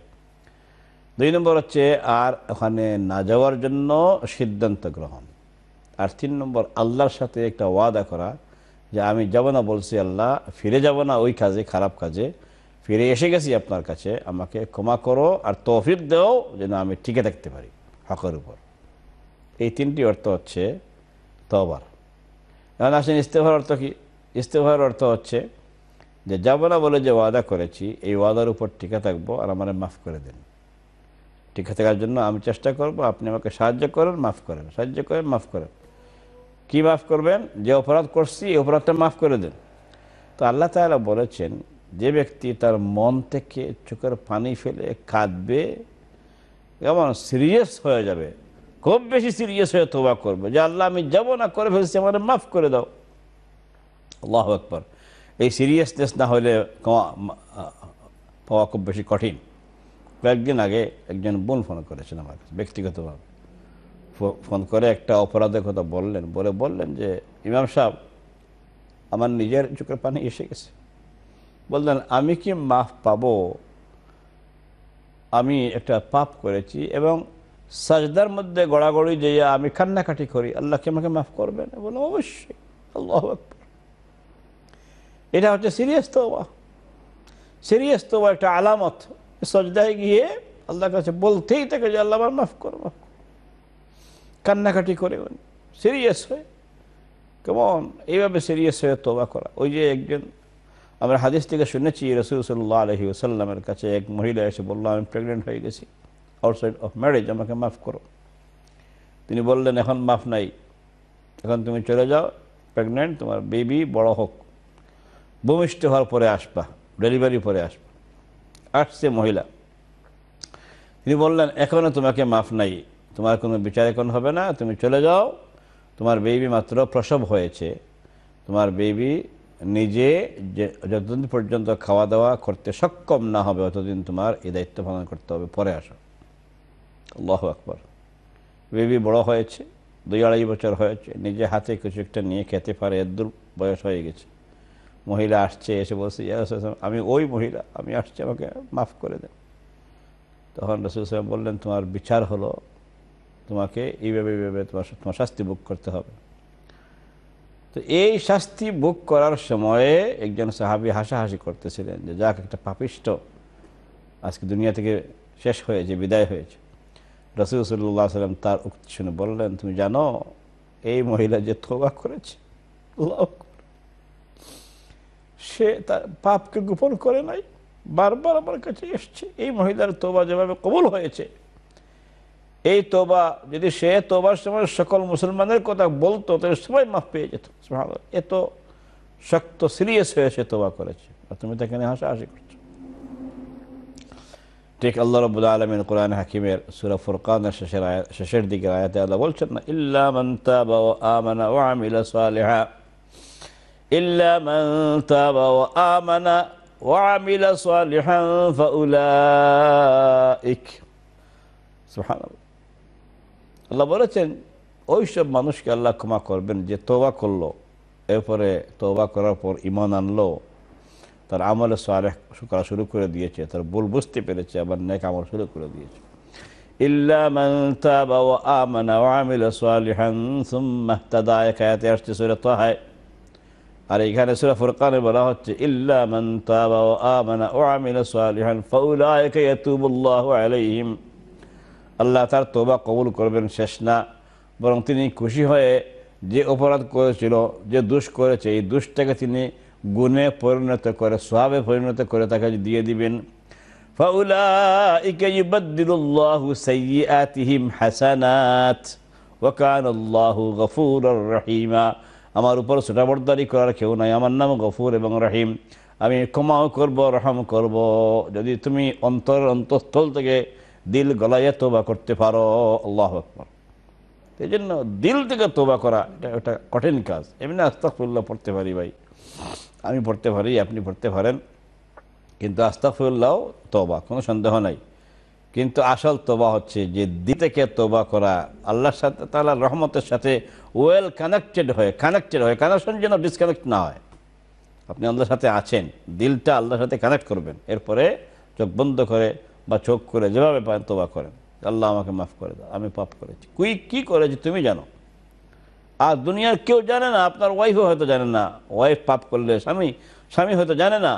দুই নম্বর হচ্ছে আর ওখানে না যাওয়ার জন্য সিদ্ধান্ত গ্রহণ। আর তিন নম্বর আল্লাহর সাথে একটা ওয়াদা করা যে আমি যাব না, বলছি আল্লাহ ফিরে যাব না ওই কাজে, খারাপ কাজে, ফিরে এসে গেছি আপনার কাছে, আমাকে ক্ষমা করো আর তৌফিক দাও যেন আমি টিকে থাকতে পারি হকের উপর। এই তিনটি অর্থ হচ্ছে তওবার। এখন আসেন ইস্তেগফার অর্থ কী? ইস্তেগফার অর্থ হচ্ছে যে যাব না বলে যে ওয়াদা করেছি এই ওয়াদার উপর টিকে থাকবো, আর আমার মাফ করে দেন, টিকে থাকার জন্য আমি চেষ্টা করব, আপনি আমাকে সাহায্য করেন, মাফ করেন, সাহায্য করেন, মাফ করেন। কী মাফ করবেন? যে অপরাধ করছি এই অপরাধটা মাফ করে দেন। তো আল্লাহ তাআলা বলেছেন যে ব্যক্তি তার মন থেকে চোখের পানি ফেলে কাঁদবে, এমন সিরিয়াস হয়ে যাবে, খুব বেশি সিরিয়াস হয়ে তওবা করবে যে আল্লাহ আমি যাব না, করে ফেলছি, আমার মাফ করে দাও, আল্লাহু আকবার। এই সিরিয়াসনেস না হলে পাওয়া খুব বেশি কঠিন। কয়েকদিন আগে একজন বোন ফোন করেছেন আমার কাছে ব্যক্তিগতভাবে, ফোন করে একটা অপরাধের কথা বললেন, বললেন যে ইমাম সাহেব আমার নিজের চোখের পানি এসে গেছে, বললেন আমি কি মাফ পাবো? আমি একটা পাপ করেছি এবং সাজদার মধ্যে গড়াগড়ি যেয়ে আমি কান্নাকাটি করি, আল্লাহ কি আমাকে মাফ করবেন? বললাম অবশ্যই, আল্লাহু আকবার। এটা হচ্ছে সিরিয়াস তওবা। সিরিয়াস তওবা একটা আলামত, সাজদায় গিয়ে আল্লাহর কাছে বলতেই থাকে যে আল্লাহ আমার মাফ করো, মাফ করো, কান্নাকাটি করে সিরিয়াস হয়ে। কেমন এইভাবে সিরিয়াস হয়ে তওবা করা। ওই যে একজন আমরা হাদিস থেকে শুনেছি রাসূল সাল্লাল্লাহু আলাইহি ওয়াসাল্লামের কাছে এক মহিলা এসে বলল আমি প্রেগনেন্ট হয়ে গেছি, আউটসাইড অফ ম্যারেজ, আমাকে মাফ করো। তিনি বললেন এখন মাফ নাই, এখন তুমি চলে যাও, প্রেগনেন্ট, তোমার বেবি বড় হোক, ভূমিষ্ঠ হওয়ার পরে আসবা, ডেলিভারি পরে আসবা। আসছে মহিলা, তিনি বললেন এখনও তোমাকে মাফ নাই, তোমার কোনো বিচার এখন হবে না, তুমি চলে যাও, তোমার বেবি মাত্র প্রসব হয়েছে, তোমার বেবি নিজে যতদিন পর্যন্ত খাওয়া দাওয়া করতে সক্ষম না হবে অতদিন তোমার এই দায়িত্ব পালন করতে হবে, পরে আসো। আল্লাহু আকবার। বেবি বড় হয়েছে, 2-2.5 বছর হয়েছে, নিজে হাতে কিছু একটা নিয়ে খেতে পারে, এত দূর বয়স হয়ে গেছে। মহিলা আসছে, এসে বলছে আমি ওই মহিলা, আমি আসছি, আমাকে মাফ করে দেন। তখন রাসূল সাহেব বললেন তোমার বিচার হলো, তোমাকে এইভাবে এইভাবে তোমার শাস্তি ভোগ করতে হবে। তো এই শাস্তি ভোগ করার সময়ে একজন সাহাবী হাসাহাসি করতেছিলেন যে যাক একটা পাপিষ্ট আজকে দুনিয়া থেকে শেষ হয়েছে, বিদায় হয়েছে। রাসূল সাল্লাল্লাহু আলাইহি সাল্লাম তার উক্তি শুনে বললেন তুমি জানো এই মহিলা যে তওবা করেছে, সে তার পাপকে গোপন করে নাই, বারবার আমার কাছে এসেছে। এই মহিলার তওবা যেভাবে কবুল হয়েছে, এই তওবা যদি সে তওবার সময় সকল মুসলমানের কথা বলতো তাহলে সবাই মাফ পেয়ে যেত। সুবহানাল্লাহ, এত শক্ত সিরিয়াস হয়ে সে তওবা করেছে, আর তুমি তাকে নিয়ে হাসাহাসি করছো। ঠিক আল্লাহ রাব্বুল আলামিন কোরআন হাকিমের সূরা ফুরকানের শেষের দিকে আয়াতে আল্লাহ বলছেন, ইল্লা মান তাবা ওয়া আমানা ওয়া আমিলা সালিহা, ইল্লা মান তাবা ওয়া আমানা ওয়া আমিলা সালিহা ফাউলাইক। সুবহানাল্লাহ, আল্লাহ বলেছেন ওইসব মানুষকে আল্লাহ ক্ষমা করবেন যে তওবা করলো, এরপরে তওবা করার পর ঈমান আনলো, তার আমলে সালেহ করা শুরু করে দিয়েছে, তার ভুল বুঝতে পেরেছে, আবার নেক আমল শুরু করে দিয়েছে। ইল্লা মান তাবা ওয়া আমানা ওয়া আমিলা সালিহান সুম্মা ইহতাদা, আয়াতে আসছে সূরা তাহায়। আর এখানে সূরা ফুরকানে বলা হচ্ছে ইল্লা মান তাবা ওয়া আমানা ওয়া আমিলা সালিহান ফাউলাইকা ইয়াতুবুল্লাহু আলাইহিম। আল্লাহ তার তওবা কবুল করবেন শেষ না, বরং তিনি খুশি হয়ে যে অপরাধ করেছিল, যে দোষ করেছে, এই দোষটাকে তিনি গুণে পরিণত করে, সওয়াবে পরিণত করে তাকে দিয়ে দিবেন। ফাউলাইকা ইউবাদদিলুল্লাহু সাইয়্যাতিহিম হাসানাত ওয়া কানা আল্লাহু গফুরুর রহিম। আমার উপর ছুটাবর্দারি করার কেউ নাই, আমার নাম গফুর এবং রহিম, আমি ক্ষমাও করব, রহম করব। যদি তুমি অন্তঃস্থল থেকে দিল গলায় তওবা করতে পারো। আল্লাহু আকবার। এই জন্য দিল থেকে তওবা করা এটা কঠিন কাজ। এমনি আস্তাগফিরুল্লাহ পড়তে পারি ভাই, আমি পড়তে পারি, আপনি পড়তে পারেন, কিন্তু আস্তাগফিরুল্লাহ তওবা কোনো সন্দেহ নাই। কিন্তু আসল তওবা হচ্ছে যে দিল থেকে তওবা করা, আল্লাহর সাথে তাআলার রহমতের সাথে ওয়েল কানেক্টেড হয়ে কানেকশন যেন ডিসকানেক্ট না হয়। আপনি আল্লাহর সাথে আছেন, দিলটা আল্লাহর সাথে কানেক্ট করবেন, এরপরে চোখ বন্ধ করে বা চোখ করে যেভাবে পারেন তওবা করেন। আল্লাহ আমাকে মাফ করে দাও, আমি পাপ করেছি। কী করেছি তুমি জানো, আর দুনিয়ার কেউ জানে না, আপনার ওয়াইফও হয়তো জানে না। ওয়াইফ পাপ করলে স্বামী হয়তো জানে না,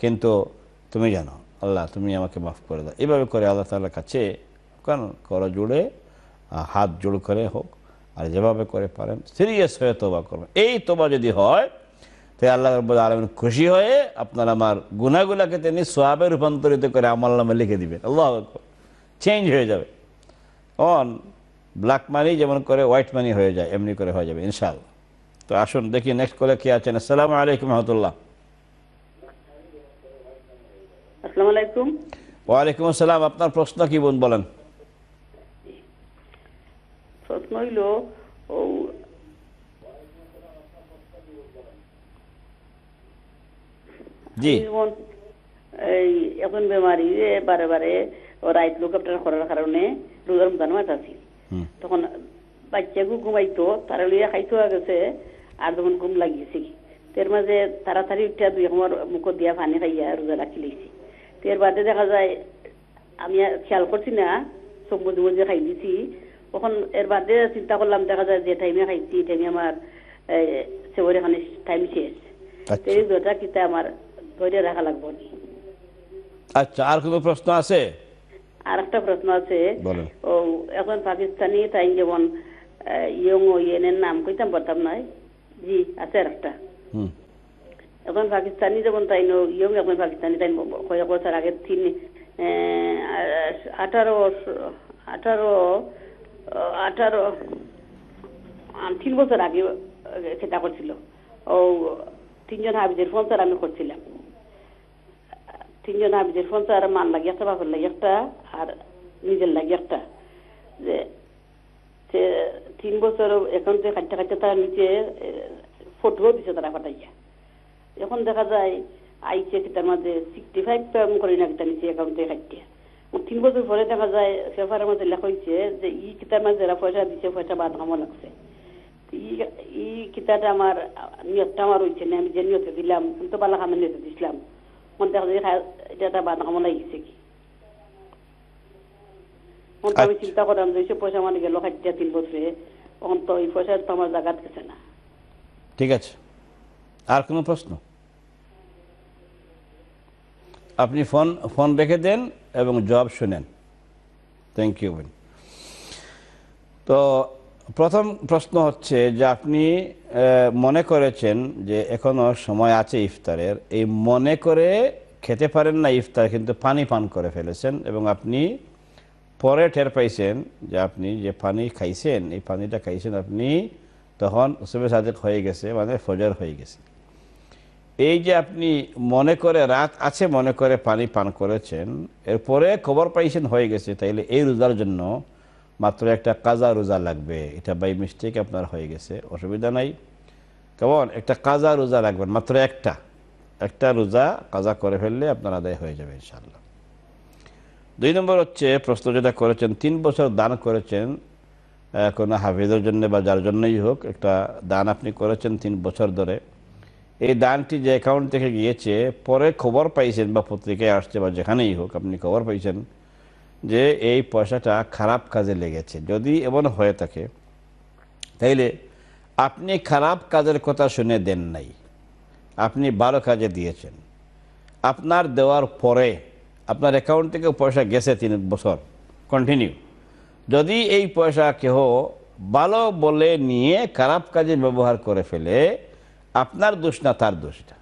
কিন্তু তুমি জানো। আল্লাহ তুমি আমাকে মাফ করে দাও, এভাবে করে আল্লাহ তাআলার কাছে কেন করো জুড়ে, হাত জোড় করে হোক আর যেভাবে করে পারেন সিরিয়াস হয়ে তওবা করবেন। এই তওবা যদি হয় তাই আল্লাহ রাব্বুল আলামিন খুশি হয়ে আপনার আমার গুনাহগুলোকে তিনি সওয়াবে রূপান্তরিত করে আমলনামে লিখে দিবেন। আল্লাহু আকবার। চেঞ্জ হয়ে যাবে, অন ব্ল্যাক মানি যেমন করে হোয়াইট মানি হয়ে যায়, এমনি করে হয়ে যাবে ইনশাআল্লাহ। তো আসুন দেখি নেক্সট কলে কে আছেন। আসসালামু আলাইকুম রহমতুল্লাহ। আসসালামু আলাইকুম। ওয়ালাইকুম আসসালাম। আপনার প্রশ্ন কি বোন বলেন? প্রশ্ন হইল জি এই এখন বেমারি বারে বারে রাইট লুকআপটার করার কারণে রোজার মধ্যে মাছ আছি, তখন বাচ্চাকে ঘুমাইতো তারা লইয়া খাইতে গেছে, আর যখন ঘুম লাগিয়েছি তার মাঝে তাড়াতাড়ি উঠা দুই আমার মুখ দিয়া পানি খাইয়া রোজা রাখি লইছি। তার বাদে দেখা যায় আমি খেয়াল করছি না, চোখ মজে মজে খাই দিছি। তখন এর বাদে চিন্তা করলাম, দেখা যায় যে টাইমে খাইছি টাইমে আমার সেবরে খানি টাইম শেষ, সেই রোজাটা কিতা আমার ধরে রাখা লাগবে। আচ্ছা, আর কোনো প্রশ্ন আছে? আর একটা প্রশ্ন আছে, ও এখন পাকিস্তানি তাই যেমন ইয়ং ইয়েনের নাম কইতাম পারতাম না, জি আছে আর একটা। এখন পাকিস্তানি যেমন তাই ইয়ং, এখন পাকিস্তানি তাই কয়েক বছর আগে 3 বছর আগে সেটা করছিল, ও 3 জন হাফিজের ফোনসার আমি করছিলাম, 3 জন হাফিজের ফোনসার মান লাগে একটা, বাপের লাগে একটা, আর নিজের লাগে একটা। যে 3 বছর এখন যে খাইতে খাইতে তারা নিচে ফটোও দিছে তারা পাঠাইয়া, এখন দেখা যায় আইছে তার মাঝে 65 করে না কিতা নিচে অ্যাকাউন্ট থেকে খাইতে। 3 বছর পরে দেখা যায় পেপারের মধ্যে লেখা হয়েছে যে ই কিতার মাঝে যারা পয়সা দিচ্ছে পয়সা বাদ কামা লাগছে। ই কিতাটা আমার নিয়তটা আমার হয়েছে না, আমি যে নিয়তে দিলাম তো বালা কামে নিয়তে দিছিলাম, এটা বাদ কামা লাগিয়েছে কি। আমি চিন্তা করলাম যে পয়সা মানে গেল খাইতে 3 বছরে, তখন তো এই পয়সা তো আমার জায়গা গেছে না। ঠিক আছে, আর কোনো প্রশ্ন? আপনি ফোন রেখে দেন এবং জবাব শুনেন। Thank you. তো প্রথম প্রশ্ন হচ্ছে যে আপনি মনে করেছেন যে এখনো সময় আছে ইফতারের, এই মনে করে খেতে পারেন না ইফতার কিন্তু পানি পান করে ফেলেছেন এবং আপনি পরে টের পাইছেন যে আপনি যে পানি খাইছেন এই পানিটা খাইছেন আপনি তখন সুবহে সাদিক হয়ে গেছে মানে ফজর হয়ে গেছে। এই যে আপনি মনে করে রাত আছে মনে করে পানি পান করেছেন এরপরে খবর পাইছেন হয়ে গেছে, তাইলে এই রোজার জন্য মাত্র একটা কাজা রোজা লাগবে। এটা বাই মিস্টেক আপনার হয়ে গেছে, অসুবিধা নাই, কেমন একটা কাজা রোজা লাগবে মাত্র একটা, একটা রোজা কাজা করে ফেললে আপনার আদায় হয়ে যাবে ইনশাআল্লাহ। ২ নম্বর হচ্ছে প্রশ্ন যেটা করেছেন, 3 বছর দান করেছেন কোনো হাফিজের জন্য বা যার জন্যই হোক, একটা দান আপনি করেছেন 3 বছর ধরে, এই দানটি যে অ্যাকাউন্ট থেকে গিয়েছে পরে খবর পাইছেন বা পত্রিকায় আসছে বা যেখানেই হোক আপনি খবর পাইছেন যে এই পয়সাটা খারাপ কাজে লেগেছে, যদি এমন হয়ে থাকে তাইলে আপনি খারাপ কাজের কথা শুনে দেন নাই, আপনি ভালো কাজে দিয়েছেন। আপনার দেওয়ার পরে আপনার অ্যাকাউন্ট থেকে পয়সা গেছে 3 বছর কন্টিনিউ, যদি এই পয়সা কেহ ভালো বলে নিয়ে খারাপ কাজে ব্যবহার করে ফেলে আপনার দোষ না তার দোষটা,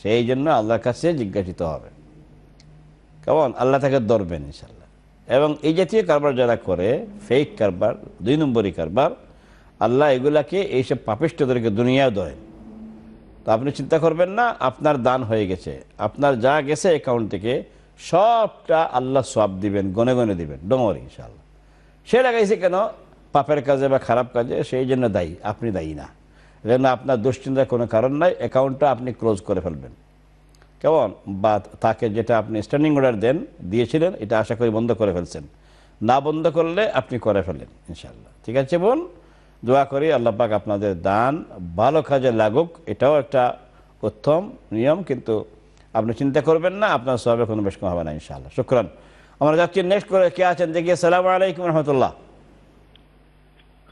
সেই জন্য আল্লাহর কাছে জিজ্ঞাসিত হবে, কেমন আল্লাহ তাকে ধরবেন ইনশাল্লাহ। এবং এই জাতীয় কারবার যারা করে ফেক কারবার 2 নম্বরই কারবার, আল্লাহ এগুলাকে এইসব পাপিষ্টদেরকে দুনিয়ায় ধরেন। তো আপনি চিন্তা করবেন না, আপনার দান হয়ে গেছে, আপনার যা গেছে অ্যাকাউন্ট থেকে সবটা আল্লাহ সওয়াব দিবেন, গনে গনে দিবেন, ডমরি ইনশাল্লাহ। সে লাগাইছে কেন পাপের কাজে বা খারাপ কাজে, সেই জন্য দায়ী, আপনি দায়ী না, যেন আপনার দুশ্চিন্তার কোনো কারণ নাই, অ্যাকাউন্টটা আপনি ক্লোজ করে ফেলবেন, কেমন বা তাকে যেটা আপনি স্ট্যান্ডিং অর্ডার দিয়েছিলেন এটা আশা করি বন্ধ করে ফেলছেন, না বন্ধ করলে আপনি করে ফেলেন ইনশাল্লাহ। ঠিক আছে বোন, দোয়া করি আল্লাহ পাক আপনাদের দান ভালো কাজে লাগুক, এটাও একটা উত্তম নিয়ম, কিন্তু আপনি চিন্তা করবেন না আপনার সবে কোনো বেশ কম হবে না ইনশাআল্লাহ। শুকরান। আমরা যাচ্ছি নেক্সট করে কে আছেন দেখি। আসসালামু আলাইকুম রহমতুল্লাহ।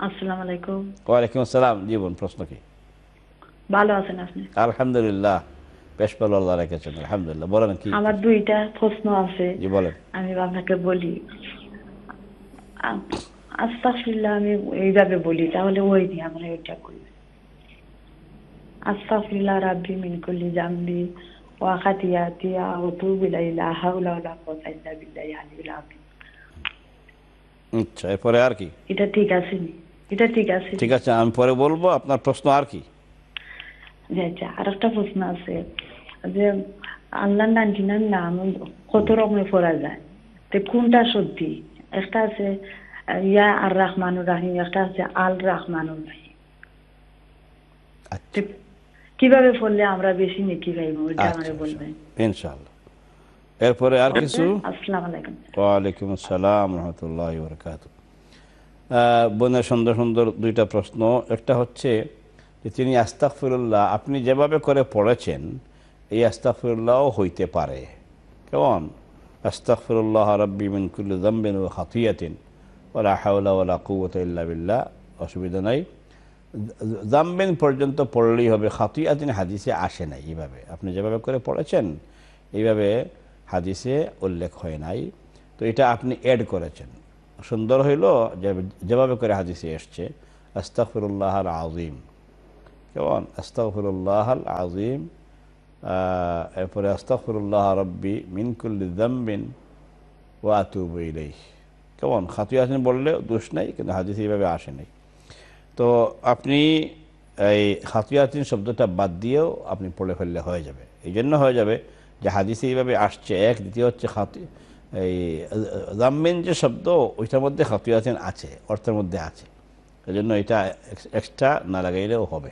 আসসালামু আলাইকুম। ওয়ালাইকুম আসসালাম। জীবন প্রশ্ন কি? ভালো আছেন আপনি? আলহামদুলিল্লাহ বেশ ভালো, আল্লাহ রেখেছেন আলহামদুলিল্লাহ। বলেন কি? আমার 2টা প্রশ্ন আছে। জি বলেন। আমি আপনাকে বলি আস্তাগফিরুল্লাহ, আমি এইভাবে বলি তাহলে ওই দিয়ে আমরা এটা করি আস্তাগফিরুল্লাহ রাব্বি মিন কুল্লি জামবি ওয়া খাতিয়াতি ওয়া তুবু ইলা হাওলা ওয়া লা কুওয়াতা ইল্লা বিল্লাহি আল-আলিয়্যিল আযীম। আচ্ছা, এরপরে আর কি? এটা ঠিক আছে নি? এটা ঠিক আছে, ঠিক আছে, আমি পরে বলবো। আপনার প্রশ্ন আর কি? আচ্ছা, আরেকটা প্রশ্ন আছে যে আল্লাহর 99 নাম কত রকমে পড়া যায়, তে কোনটা সত্যি? একটা আছে ইয়া আর রহমানুর রহিম, একটা আছে আল রহমানুর রহিম। আচ্ছা, কিভাবে পড়লে আমরা বেশি নেকি পাইব এটা আমারে বলবেন ইনশাআল্লাহ। এরপরে আর কিছু? আসসালামু আলাইকুম। ওয়া আলাইকুম আসসালাম ওয়া রাহমাতুল্লাহি ওয়া বারাকাতুহু। বোনের সুন্দর সুন্দর 2টা প্রশ্ন। একটা হচ্ছে যে তিনি আস্তাগফিরুল্লাহ আপনি যেভাবে করে পড়েছেন এই আস্তাগফিরুল্লাহও হইতে পারে, কেমন আস্তাগফিরুল্লাহ রাব্বি মিন কুল্লি যামবিন ওয়া খাতিয়াতিন ওয়া লা হাওলা ওয়া লা কুওয়াতা ইল্লা বিল্লাহ, অসুবিধা নাই। যামবিন পর্যন্ত পড়লেই হবে, খাতিয়াতিন হাদিসে আসে নাই, এইভাবে আপনি যেভাবে করে পড়েছেন এইভাবে হাদিসে উল্লেখ হয় নাই, তো এটা আপনি অ্যাড করেছেন। সুন্দর হইল যেভাবে করে হাদিসে এসছে আস্তাগফিরুল্লাহ আল আযীম, কেমন আস্তাগফিরুল্লাহ আল আযীম, এরপরে আস্তাগফিরুল্লাহ রাব্বি মিন কুল্লি যামবিন ওয়া আতুবু ইলাইহি, কেমন খাতিয়াতিন বললে দোষ নাই, কিন্তু হাদিসে এইভাবে আসে নাই। তো আপনি এই খাতিয়াতিন শব্দটা বাদ দিয়েও আপনি পড়ে ফেললে হয়ে যাবে, এই জন্য হয়ে যাবে যে হাদিসে এইভাবে আসছে এক। দ্বিতীয় হচ্ছে এই জামিন যে শব্দ ওইটার মধ্যে খাতিয়াতিন আছে, অর্থের মধ্যে আছে, এই জন্য এটা এক্সট্রা না লাগাইলেও হবে।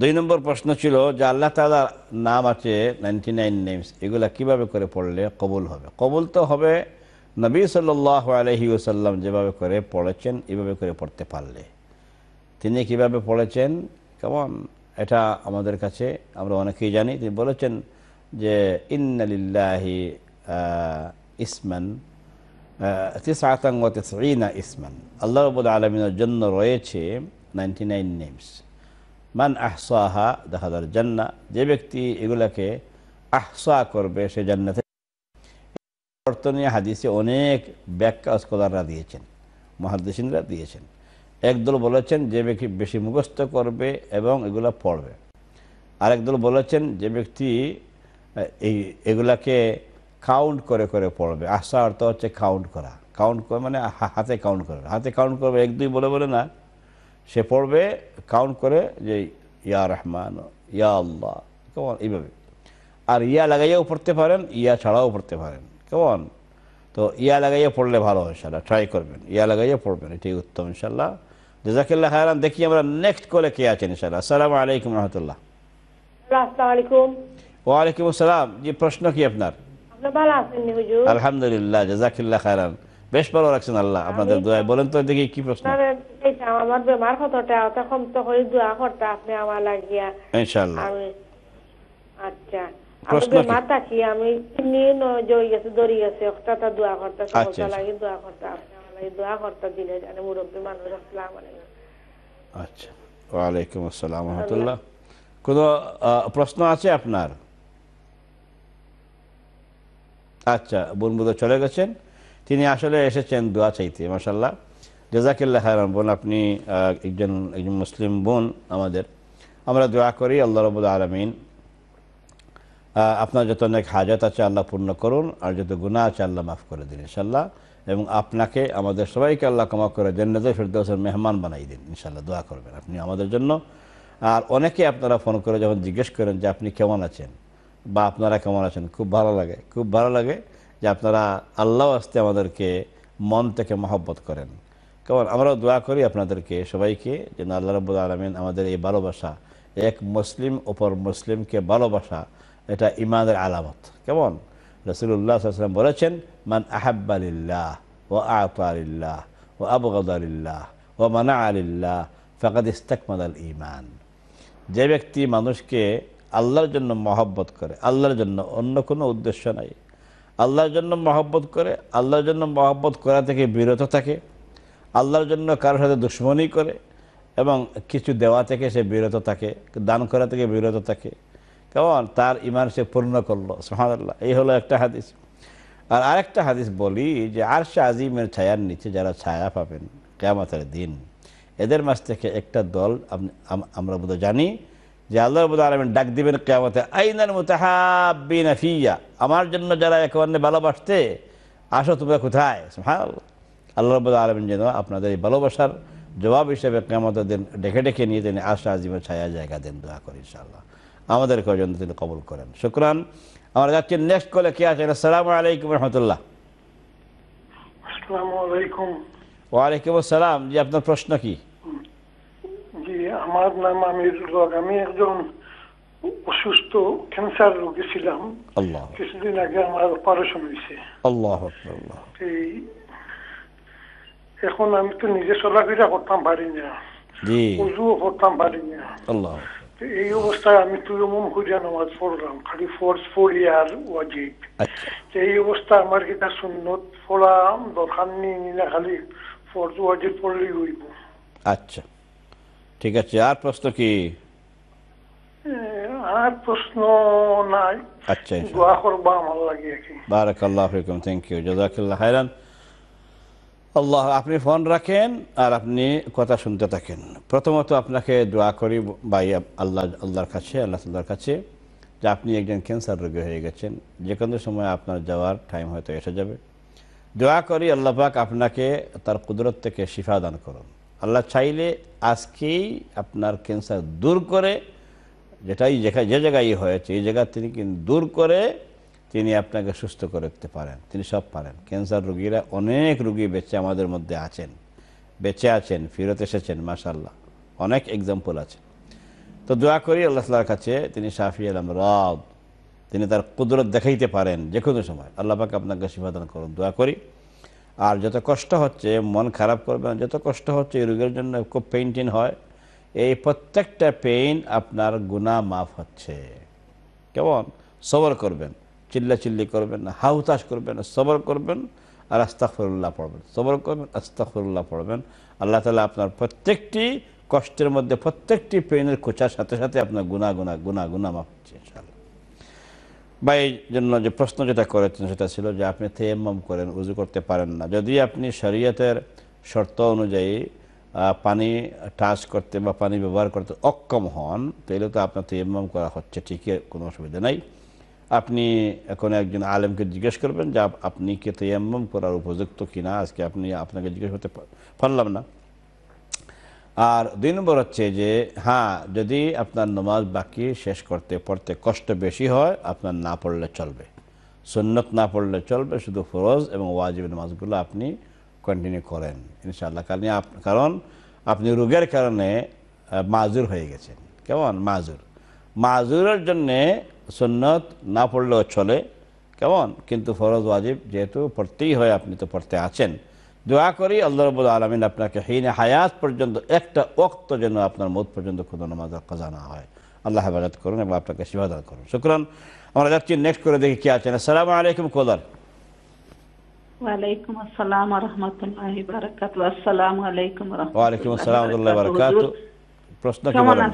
2 নম্বর প্রশ্ন ছিল যে আল্লাহ তাআলার নাম আছে 99 নেমস, এগুলা কিভাবে করে পড়লে কবুল হবে? কবুল তো হবে নবী সাল্লাল্লাহু আলাইহি ওয়াসাল্লাম যেভাবে করে পড়েছেন এইভাবে করে পড়তে পারলে। তিনি কিভাবে পড়েছেন কেমন এটা আমাদের কাছে আমরা অনেকেই জানি। তিনি বলেছেন যে ইন্না লিল্লাহি ইসমান 99 ইসমান, আল্লাহ রাব্বুল আলামিনের জন্য রয়েছে 99 নেমস, মান আহসাহা দাখালাল জান্নাহ, যে ব্যক্তি এগুলাকে আহসা করবে সে জান্নাতে। বর্তমানে হাদিসে অনেক ব্যাখ্যা স্কলাররা দিয়েছেন, মুহাদ্দিসিনরা দিয়েছেন। একদল বলেছেন যে ব্যক্তি বেশি মুখস্থ করবে এবং এগুলা পড়বে, আরেকদল বলেছেন যে ব্যক্তি এই এগুলাকে কাউন্ট করে করে পড়বে। আশা অর্থ হচ্ছে কাউন্ট করা, কাউন্ট করে মানে হাতে কাউন্ট করবে, হাতে কাউন্ট করবে, এক দুই বলে বলে না, সে পড়বে কাউন্ট করে যে ইয়া রহমান, ইয়া আল্লাহ, কেমন এইভাবে। আর ইয়া লাগাইয়াও পড়তে পারেন, ইয়া ছাড়াও পড়তে পারেন, কেমন। তো ইয়া লাগাইয়া পড়লে ভালো ইনশাল্লাহ, ট্রাই করবেন, ইয়া লাগাইয়া পড়বেন, এটাই উত্তম ইনশাল্লাহ। জাজাকিল্লাহ খায়রান। দেখি আমরা নেক্সট কলে কে আছেন ইনশাল্লাহ। আসসালামু আলাইকুম রহমতুল্লাহ। আসসালামু আলাইকুম। ওয়ালাইকুম আসসালাম। জি, প্রশ্ন কি আপনার? আলহামদুলিল্লাহ, জাজাকিল্লাহ খায়রান, বেশ ভালো রাখছেন আল্লাহ আপনাদের দোয়ায়। বলেন তো দেখি কি প্রশ্ন। আমার বেমার কতটা, তখন তো হই দোয়া করতে আপনি আমার লাগিয়া ইনশাআল্লাহ। আচ্ছা, প্রশ্ন মাতা কি আমি নিয়ে জয় গেছে দড়ি গেছে একটা দোয়া করতে সবটা লাগি দোয়া করতে আপনি আমার লাগি দোয়া করতে দিলে জানে মুরব্বি মানুষ। আসসালামু আলাইকুম। আচ্ছা, ওয়া আলাইকুম আসসালাম ওয়া রাহমাতুল্লাহ। কোনো প্রশ্ন আছে আপনার? আচ্ছা, বোন বুধ চলে গেছেন, তিনি আসলে এসেছেন দোয়া চাইতে। মাশাআল্লাহ, জাযাকাল্লাহ খায়রান। বোন আপনি একজন মুসলিম বোন আমাদের। আমরা দোয়া করি আল্লাহ রাব্বুল আলামিন আপনার যত অনেক হাজত আছে আল্লাহ পূর্ণ করুন, আর যত গুনাহ আছে আল্লাহ মাফ করে দিন ইনশাআল্লাহ, এবং আপনাকে আমাদের সবাইকে আল্লাহ ক্ষমা করে জান্নাতুল ফিরদাউসের মেহমান বানাই দিন ইনশাআল্লাহ। দোয়া করবেন আপনি আমাদের জন্য। আর অনেকে আপনারা ফোন করে যখন জিজ্ঞেস করেন যে আপনি কেমন আছেন বা আপনারা কেমন আছেন, খুব ভালো লাগে, খুব ভালো লাগে যে আপনারা আল্লাহ আসতে আমাদেরকে মন থেকে মহব্বত করেন, কেমন। আমরাও দোয়া করি আপনাদেরকে সবাইকে যেন আল্লাহ রাব্বুল আলামিন আমাদের এই ভালোবাসা, এক মুসলিম অপর মুসলিমকে ভালোবাসা, এটা ইমানের আলামত, কেমন। রাসূলুল্লাহ সাল্লাল্লাহু আলাইহি ওয়াসাল্লাম বলেছেন, মান আহাব্বা লিল্লাহ ওয়া আ'তা লিল্লাহ ওয়া আবগাদা লিল্লাহ ওয়া মানাআ লিল্লাহ ফাকাদ ইসতাকমালাল ঈমান। যে ব্যক্তি মানুষকে আল্লাহর জন্য মহব্বত করে, আল্লাহর জন্য, অন্য কোনো উদ্দেশ্য নাই, আল্লাহর জন্য মহব্বত করে, আল্লাহর জন্য মহব্বত করা থেকে বিরত থাকে, আল্লাহর জন্য কারোর সাথে দুশ্মনী করে এবং কিছু দেওয়া থেকে সে বিরত থাকে, দান করা থেকে বিরত থাকে, কেমন, তার ঈমান সে পূর্ণ করলো। সুবহানাল্লাহ, এই হলো একটা হাদিস। আর আরেকটা হাদিস বলি যে আরশে আজিমের ছায়ার নিচে যারা ছায়া পাবেন কিয়ামতের দিন, এদের মাঝ থেকে একটা দল আমরা বোধহয় জানি যে আল্লাহ রাব্বুল আলামিন ডাক দিবেন কিয়ামতে, আইনাল মুতাহাব্বিনা ফিয়া, আমার জন্য যারা একেবারে ভালোবাসতে আসো তোমরা কোথায়। সুবহানাল্লাহ, আল্লাহ রাব্বুল আলামিন যেন আপনাদের এই ভালোবাসার জবাব হিসেবে কিয়ামতের দিন ডেকে ডেকে নিয়ে তিনি আরশে আজিমের ছায়া জায়গা দেন। দোয়া করি ইনশাআল্লাহ আমাদের কজন তিনি কবুল করেন। শুকরান। আমরা যাচ্ছি নেক্সট কলে কে আছেন। আসসালামু আলাইকুম রহমতুল্লাহ। আসসালামু আলাইকুম। ওয়ালাইকুম আসসালাম। জি, আপনার প্রশ্ন কি? জি, আমার নাম আমিরুল হক। আমি একজন অসুস্থ ক্যান্সার রোগী ছিলাম, কিছুদিন আগে আমার অপারেশন হয়েছে। আল্লাহু আকবার। এখন আমি তো নিজে চলাফেরা করতাম পারি না, উযুও করতাম পারি না। আল্লাহ, এই অবস্থায় আমি তুলমুন খুঁজে নামাজ পড়লাম, খালি ফোর্স পড়ি আর ওয়াজিব। এই অবস্থায় আমার কি তার সুন্নত পড়া দরকার নেই না, খালি ফোর্স ওয়াজিব পড়লেই হইব? আচ্ছা, ঠিক আছে। আর প্রশ্ন কি? আর প্রশ্ন নাই। আচ্ছা, দোয়া করবা আমার লাগে কি। বারাকাল্লাহু ফিকুম। Thank you, জাযাকাল্লাহ খায়রান। আল্লাহ, আপনি ফোন রাখেন আর আপনি কথা শুনতে থাকেন। প্রথমত আপনাকে দোয়া করি ভাই আল্লাহর কাছে যে আপনি একজন ক্যান্সার রোগী হয়ে গেছেন, যে কোনো সময় আপনার যাওয়ার টাইম হয়তো এসে যাবে। দোয়া করি আল্লাহ পাক আপনাকে তার কুদরত থেকে শিফা দান করুন। আল্লাহ চাইলে আজকেই আপনার ক্যান্সার দূর করে, যে জায়গায় হয়েছে এই জায়গা তিনি কিন্তু দূর করে তিনি আপনাকে সুস্থ করে দিতে পারেন, তিনি সব পারেন। ক্যান্সার রোগীরা, অনেক রোগী বেঁচে আমাদের মধ্যে আছেন, বেঁচে আছেন, ফিরত এসেছেন, মাশাআল্লাহ, অনেক এক্সাম্পল আছে। তো দোয়া করি আল্লাহ তাআলার কাছে তিনি শাফি আল আমরাদ, তিনি তার কুদরত দেখাইতে পারেন যে কোনো সময়। আল্লাহ পাক আপনাকে শিফা দান করুন, দোয়া করি। আর যত কষ্ট হচ্ছে মন খারাপ করবেন, যত কষ্ট হচ্ছে এই রোগের জন্য, খুব পেইন হয়, এই প্রত্যেকটা পেইন আপনার গুনাহ মাফ হচ্ছে, কেমন। সবর করবেন, চিল্লাচিল্লি করবেন না, হাউতাশ করবেন না, সবর করবেন আর আস্তাগফিরুল্লাহ পড়বেন, সবর করবেন, আস্তাগফিরুল্লাহ পড়বেন। আল্লাহ তাআলা আপনার প্রত্যেকটি কষ্টের মধ্যে, প্রত্যেকটি পেনের খোঁচার সাথে সাথে আপনার গুনাহ মাফ হচ্ছে ইনশাআল্লাহ। বা এই জন্য যে প্রশ্ন যেটা করেছেন সেটা ছিল যে আপনি তায়াম্মুম করেন, উযু করতে পারেন না। যদি আপনি শরীয়তের শর্ত অনুযায়ী পানি টাচ করতে বা পানি ব্যবহার করতে অক্ষম হন তাহলে তো আপনার তায়াম্মুম করা হচ্ছে ঠিকই, কোনো অসুবিধা নাই। আপনি এখন একজন আলেমকে জিজ্ঞেস করবেন যে আপনি কি তায়াম্মুম করার উপযুক্ত কিনা, আজকে আপনাকে জিজ্ঞেস করতে পারলাম না। আর দুই নম্বর হচ্ছে যে হ্যাঁ, যদি আপনার নামাজ বাকি শেষ করতে পড়তে কষ্ট বেশি হয় আপনার না পড়লে চলবে, সুন্নত না পড়লে চলবে, শুধু ফরজ এবং ওয়াজিব নামাজগুলো আপনি কন্টিনিউ করেন ইনশাআল্লাহ। কারণ আপনি রোগের কারণে মাজুর হয়ে গেছেন, কেমন মাজুরের জন্যে সুন্নত না পড়লেও চলে, কেমন, কিন্তু ফরজ ওয়াজিব যেহেতু পড়তেই হয় আপনি তো পড়তে আছেন। দোয়া করি আল্লাহ রাব্বুল আলামিন আপনাকে হিনে হায়াত পর্যন্ত একটা ওয়াক্ত যেন আপনার মত পর্যন্ত কোনো নামাজ কাজা না হয়, আল্লাহ হেফাজত করুন এবং আপনাকে শিফা দান করুন। শুকরান। আমরা যাচ্ছি নেক্সট করে দেখি কে আছেন। আসসালামু আলাইকুম। কোলার। ওয়ালাইকুম আসসালাম ওয়া রাহমাতুল্লাহি ওয়া বারাকাতুহু। আসসালামু আলাইকুম ওয়া রাহমাতুল্লাহি। ওয়া আলাইকুম আসসালাম ওয়া রাহমাতুল্লাহি ওয়া বারাকাতুহু। প্রশ্ন কি বলেন?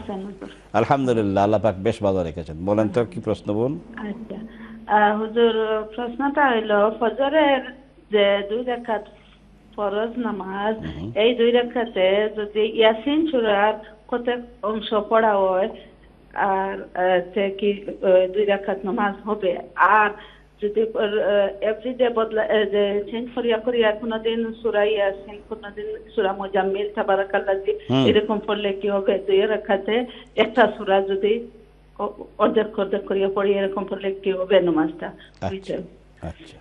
আলহামদুলিল্লাহ, আল্লাহ পাক বেশ ভালো রেখেছেন। বলেন তো কি প্রশ্ন বলুন? আচ্ছা হুজুর, প্রশ্নটা হলো ফজরের যে দুই রাকাত ফরজ নামাজ, এই দুই রাকাতে যদি ইয়াসিন সূরার কত অংশ পড়া হয় আর কি দুই রাকাত নামাজ হবে? আর যদি এভরিডে বদলা যে চেঞ্জ করিয়া করিয়া কোনোদিন সূরা ইয়াসিন কোনোদিন সূরা মুজাম্মিল তাবারাকাল্লাজি এরকম পড়লে কি হবে? দুই রাকাতে একটা সূরা যদি অর্ধেক অর্ধেক করিয়া পড়ি এরকম পড়লে কি হবে নামাজটা?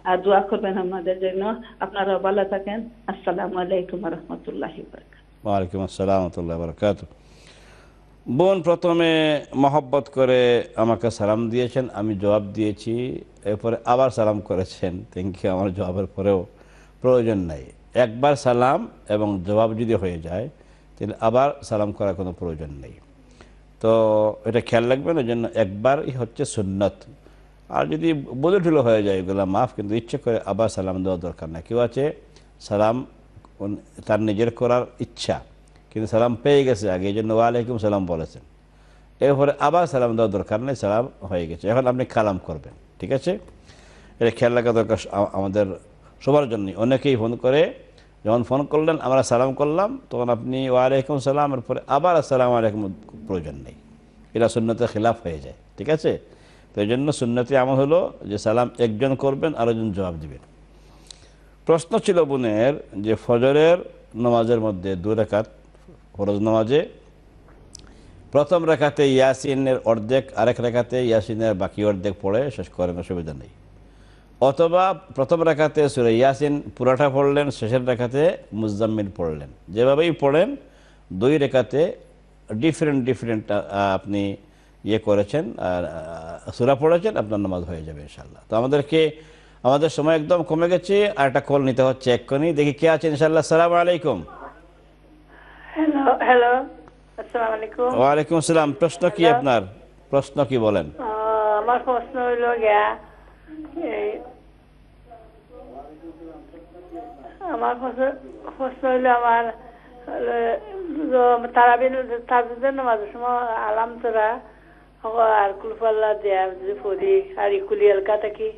আর দোয়া করবেন আমাদের জন্য। আপনারা ভালো থাকেন। আসসালামু আলাইকুম ওয়া রাহমাতুল্লাহি ওয়া বারাকাতুহু। ওয়া আলাইকুম আসসালাম ওয়া রাহমাতুল্লাহি ওয়া বারাকাতুহু। বোন প্রথমে মহব্বত করে আমাকে সালাম দিয়েছেন, আমি জবাব দিয়েছি, এরপরে আবার সালাম করেছেন। Thank you. আমার জবাবের পরেও প্রয়োজন নাই, একবার সালাম এবং জবাব যদি হয়ে যায় তাহলে আবার সালাম করার কোনো প্রয়োজন নেই, তো এটা খেয়াল রাখবেন। ওই জন্য একবারই হচ্ছে সুন্নত। আর যদি বোঝে ঠুলো হয়ে যায় এগুলো মাফ, কিন্তু ইচ্ছে করে আবার সালাম দেওয়া দরকার না। কেউ আছে সালাম তার নিজের করার ইচ্ছা কিন্তু সালাম পেয়ে গেছে আগে, এই জন্য ওয়ালাইকুম সালাম বলেছেন, এরপরে আবার সালাম দেওয়া দরকার নেই, সালাম হয়ে গেছে। এখন আপনি কালাম করবেন, ঠিক আছে? এটা খেয়াল রাখা দরকার আমাদের সবার জন্যই। অনেকেই ফোন করে, যখন ফোন করলেন আমরা সালাম করলাম তখন আপনি ওয়ালাইকুম সালাম, এরপরে আবার আসসালামু আলাইকুম প্রয়োজন নেই, এটা সুন্নতের খিলাফ হয়ে যায়, ঠিক আছে? তো এই জন্য সুন্নতি আমল হলো যে সালাম একজন করবেন আর একজন জবাব দিবেন। প্রশ্ন ছিল বোনের যে ফজরের নামাজের মধ্যে দুই রাকাত ফরজ নামাজে প্রথম রাকাতে ইয়াসিনের অর্ধেক, আরেক রাকাতে ইয়াসিনের বাকি অর্ধেক পড়ে শেষ করেন, অসুবিধা নেই। অথবা প্রথম রাকাতে সূরা ইয়াসিন পুরাটা পড়লেন, শেষের রাকাতে মুজাম্মিল পড়লেন, যেভাবেই পড়েন দুই রাকাতে ডিফারেন্ট আপনি ইয়ে করেছেন আর সূরা পড়েছেন, আপনার নামাজ হয়ে যাবে ইনশাআল্লাহ। তো আমাদের সময় একদম কমে গেছে, আর একটা কল নিতে হচ্ছে এক্ষুনি। দেখি কে আছে ইনশাআল্লাহ। আসসালামু আলাইকুম। হ্যালো, আসসালামু আলাইকুম। ওয়া আলাইকুম আসসালাম। প্রশ্ন কি আপনার? প্রশ্ন কি বলেন? আমার প্রশ্ন হলো আমার তারাবির তাহাজ্জুদের নামাজের সময় আলাম তোরা আর কুলফাল্লা দেয়া ফরি আর ইকুলি হালকা থাকি।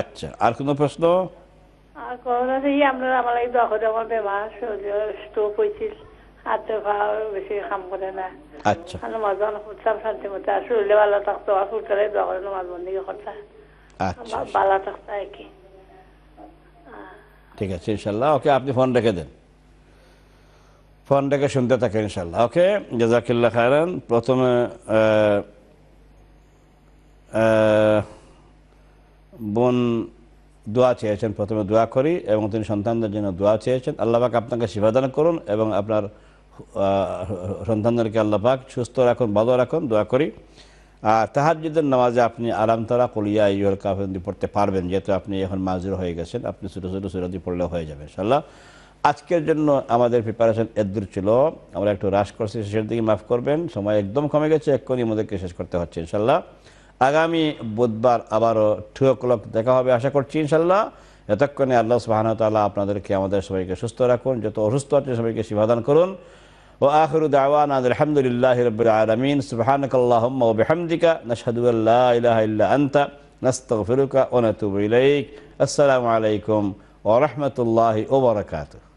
আচ্ছা, আর কোনো প্রশ্ন? আর করোনা থেকে আমরা আমার যখন বেমার স্টোভ হয়েছিল, হাতে ভালো বেশি কাম করে না। আচ্ছা, ফুটতাম শান্তি মতো আর শরীরে ভালো থাকতো, আর ফুটলে মাছ বন্দি করতাম, ভালো থাকতাম আর কি। ঠিক আছে ইনশাল্লাহ। ওকে, আপনি ফোন রেখে দেন, ফোন রেখে শুনতে থাকেন ইনশাল্লাহ। ওকে, জাজাকিল্লাহ খায়রান। প্রথমে বোন দোয়া চেয়েছেন, প্রথমে দোয়া করি এবং তিনি সন্তানদের জন্য দোয়া চেয়েছেন। আল্লাহ পাক আপনাকে শিফা দান করুন এবং আপনার সন্তানদেরকে আল্লাহ পাক সুস্থ রাখুন, ভালো রাখুন, দোয়া করি। আর তাহাজ্জুদের নামাজে আপনি আলাম তারা কুলিয়া ইউল কাফিরুন পড়তে পারবেন, যেহেতু আপনি এখন মাজুর হয়ে গেছেন, আপনি ছোটো ছোটো সুরাদি পড়লে হয়ে যাবে ইনশাআল্লাহ। আজকের জন্য আমাদের প্রিপারেশন এদ্দুর ছিল, আমরা একটু হ্রাস করছি, শেষের দিকে মাফ করবেন, সময় একদম কমে গেছে, এক্ষুনি আমাদেরকে শেষ করতে হচ্ছে ইনশাআল্লাহ। আগামী বুধবার আবারও 2 o'clock দেখা হবে আশা করছি ইনশাআল্লাহ। এতক্ষণে আল্লাহ সুবহানাহু ওয়া তাআলা আপনাদেরকে আমাদের সবাইকে সুস্থ রাখুন, যত অসুস্থ আছে সবাইকে শিফা দান করুন। ওয়া আখিরু দাওয়ানা আলহামদুলিল্লাহি রাব্বিল আলামিন। সুবহানাকাল্লাহুম্মা ওয়া বিহামদিকা নাশহাদু আল্লা ইলাহা ইল্লা আনতা নাস্তাগফিরুকা ওয়া নাতুবু ইলাইক। আসসালামু আলাইকুম ওয়া রাহমাতুল্লাহি ওয়া বারাকাতুহু।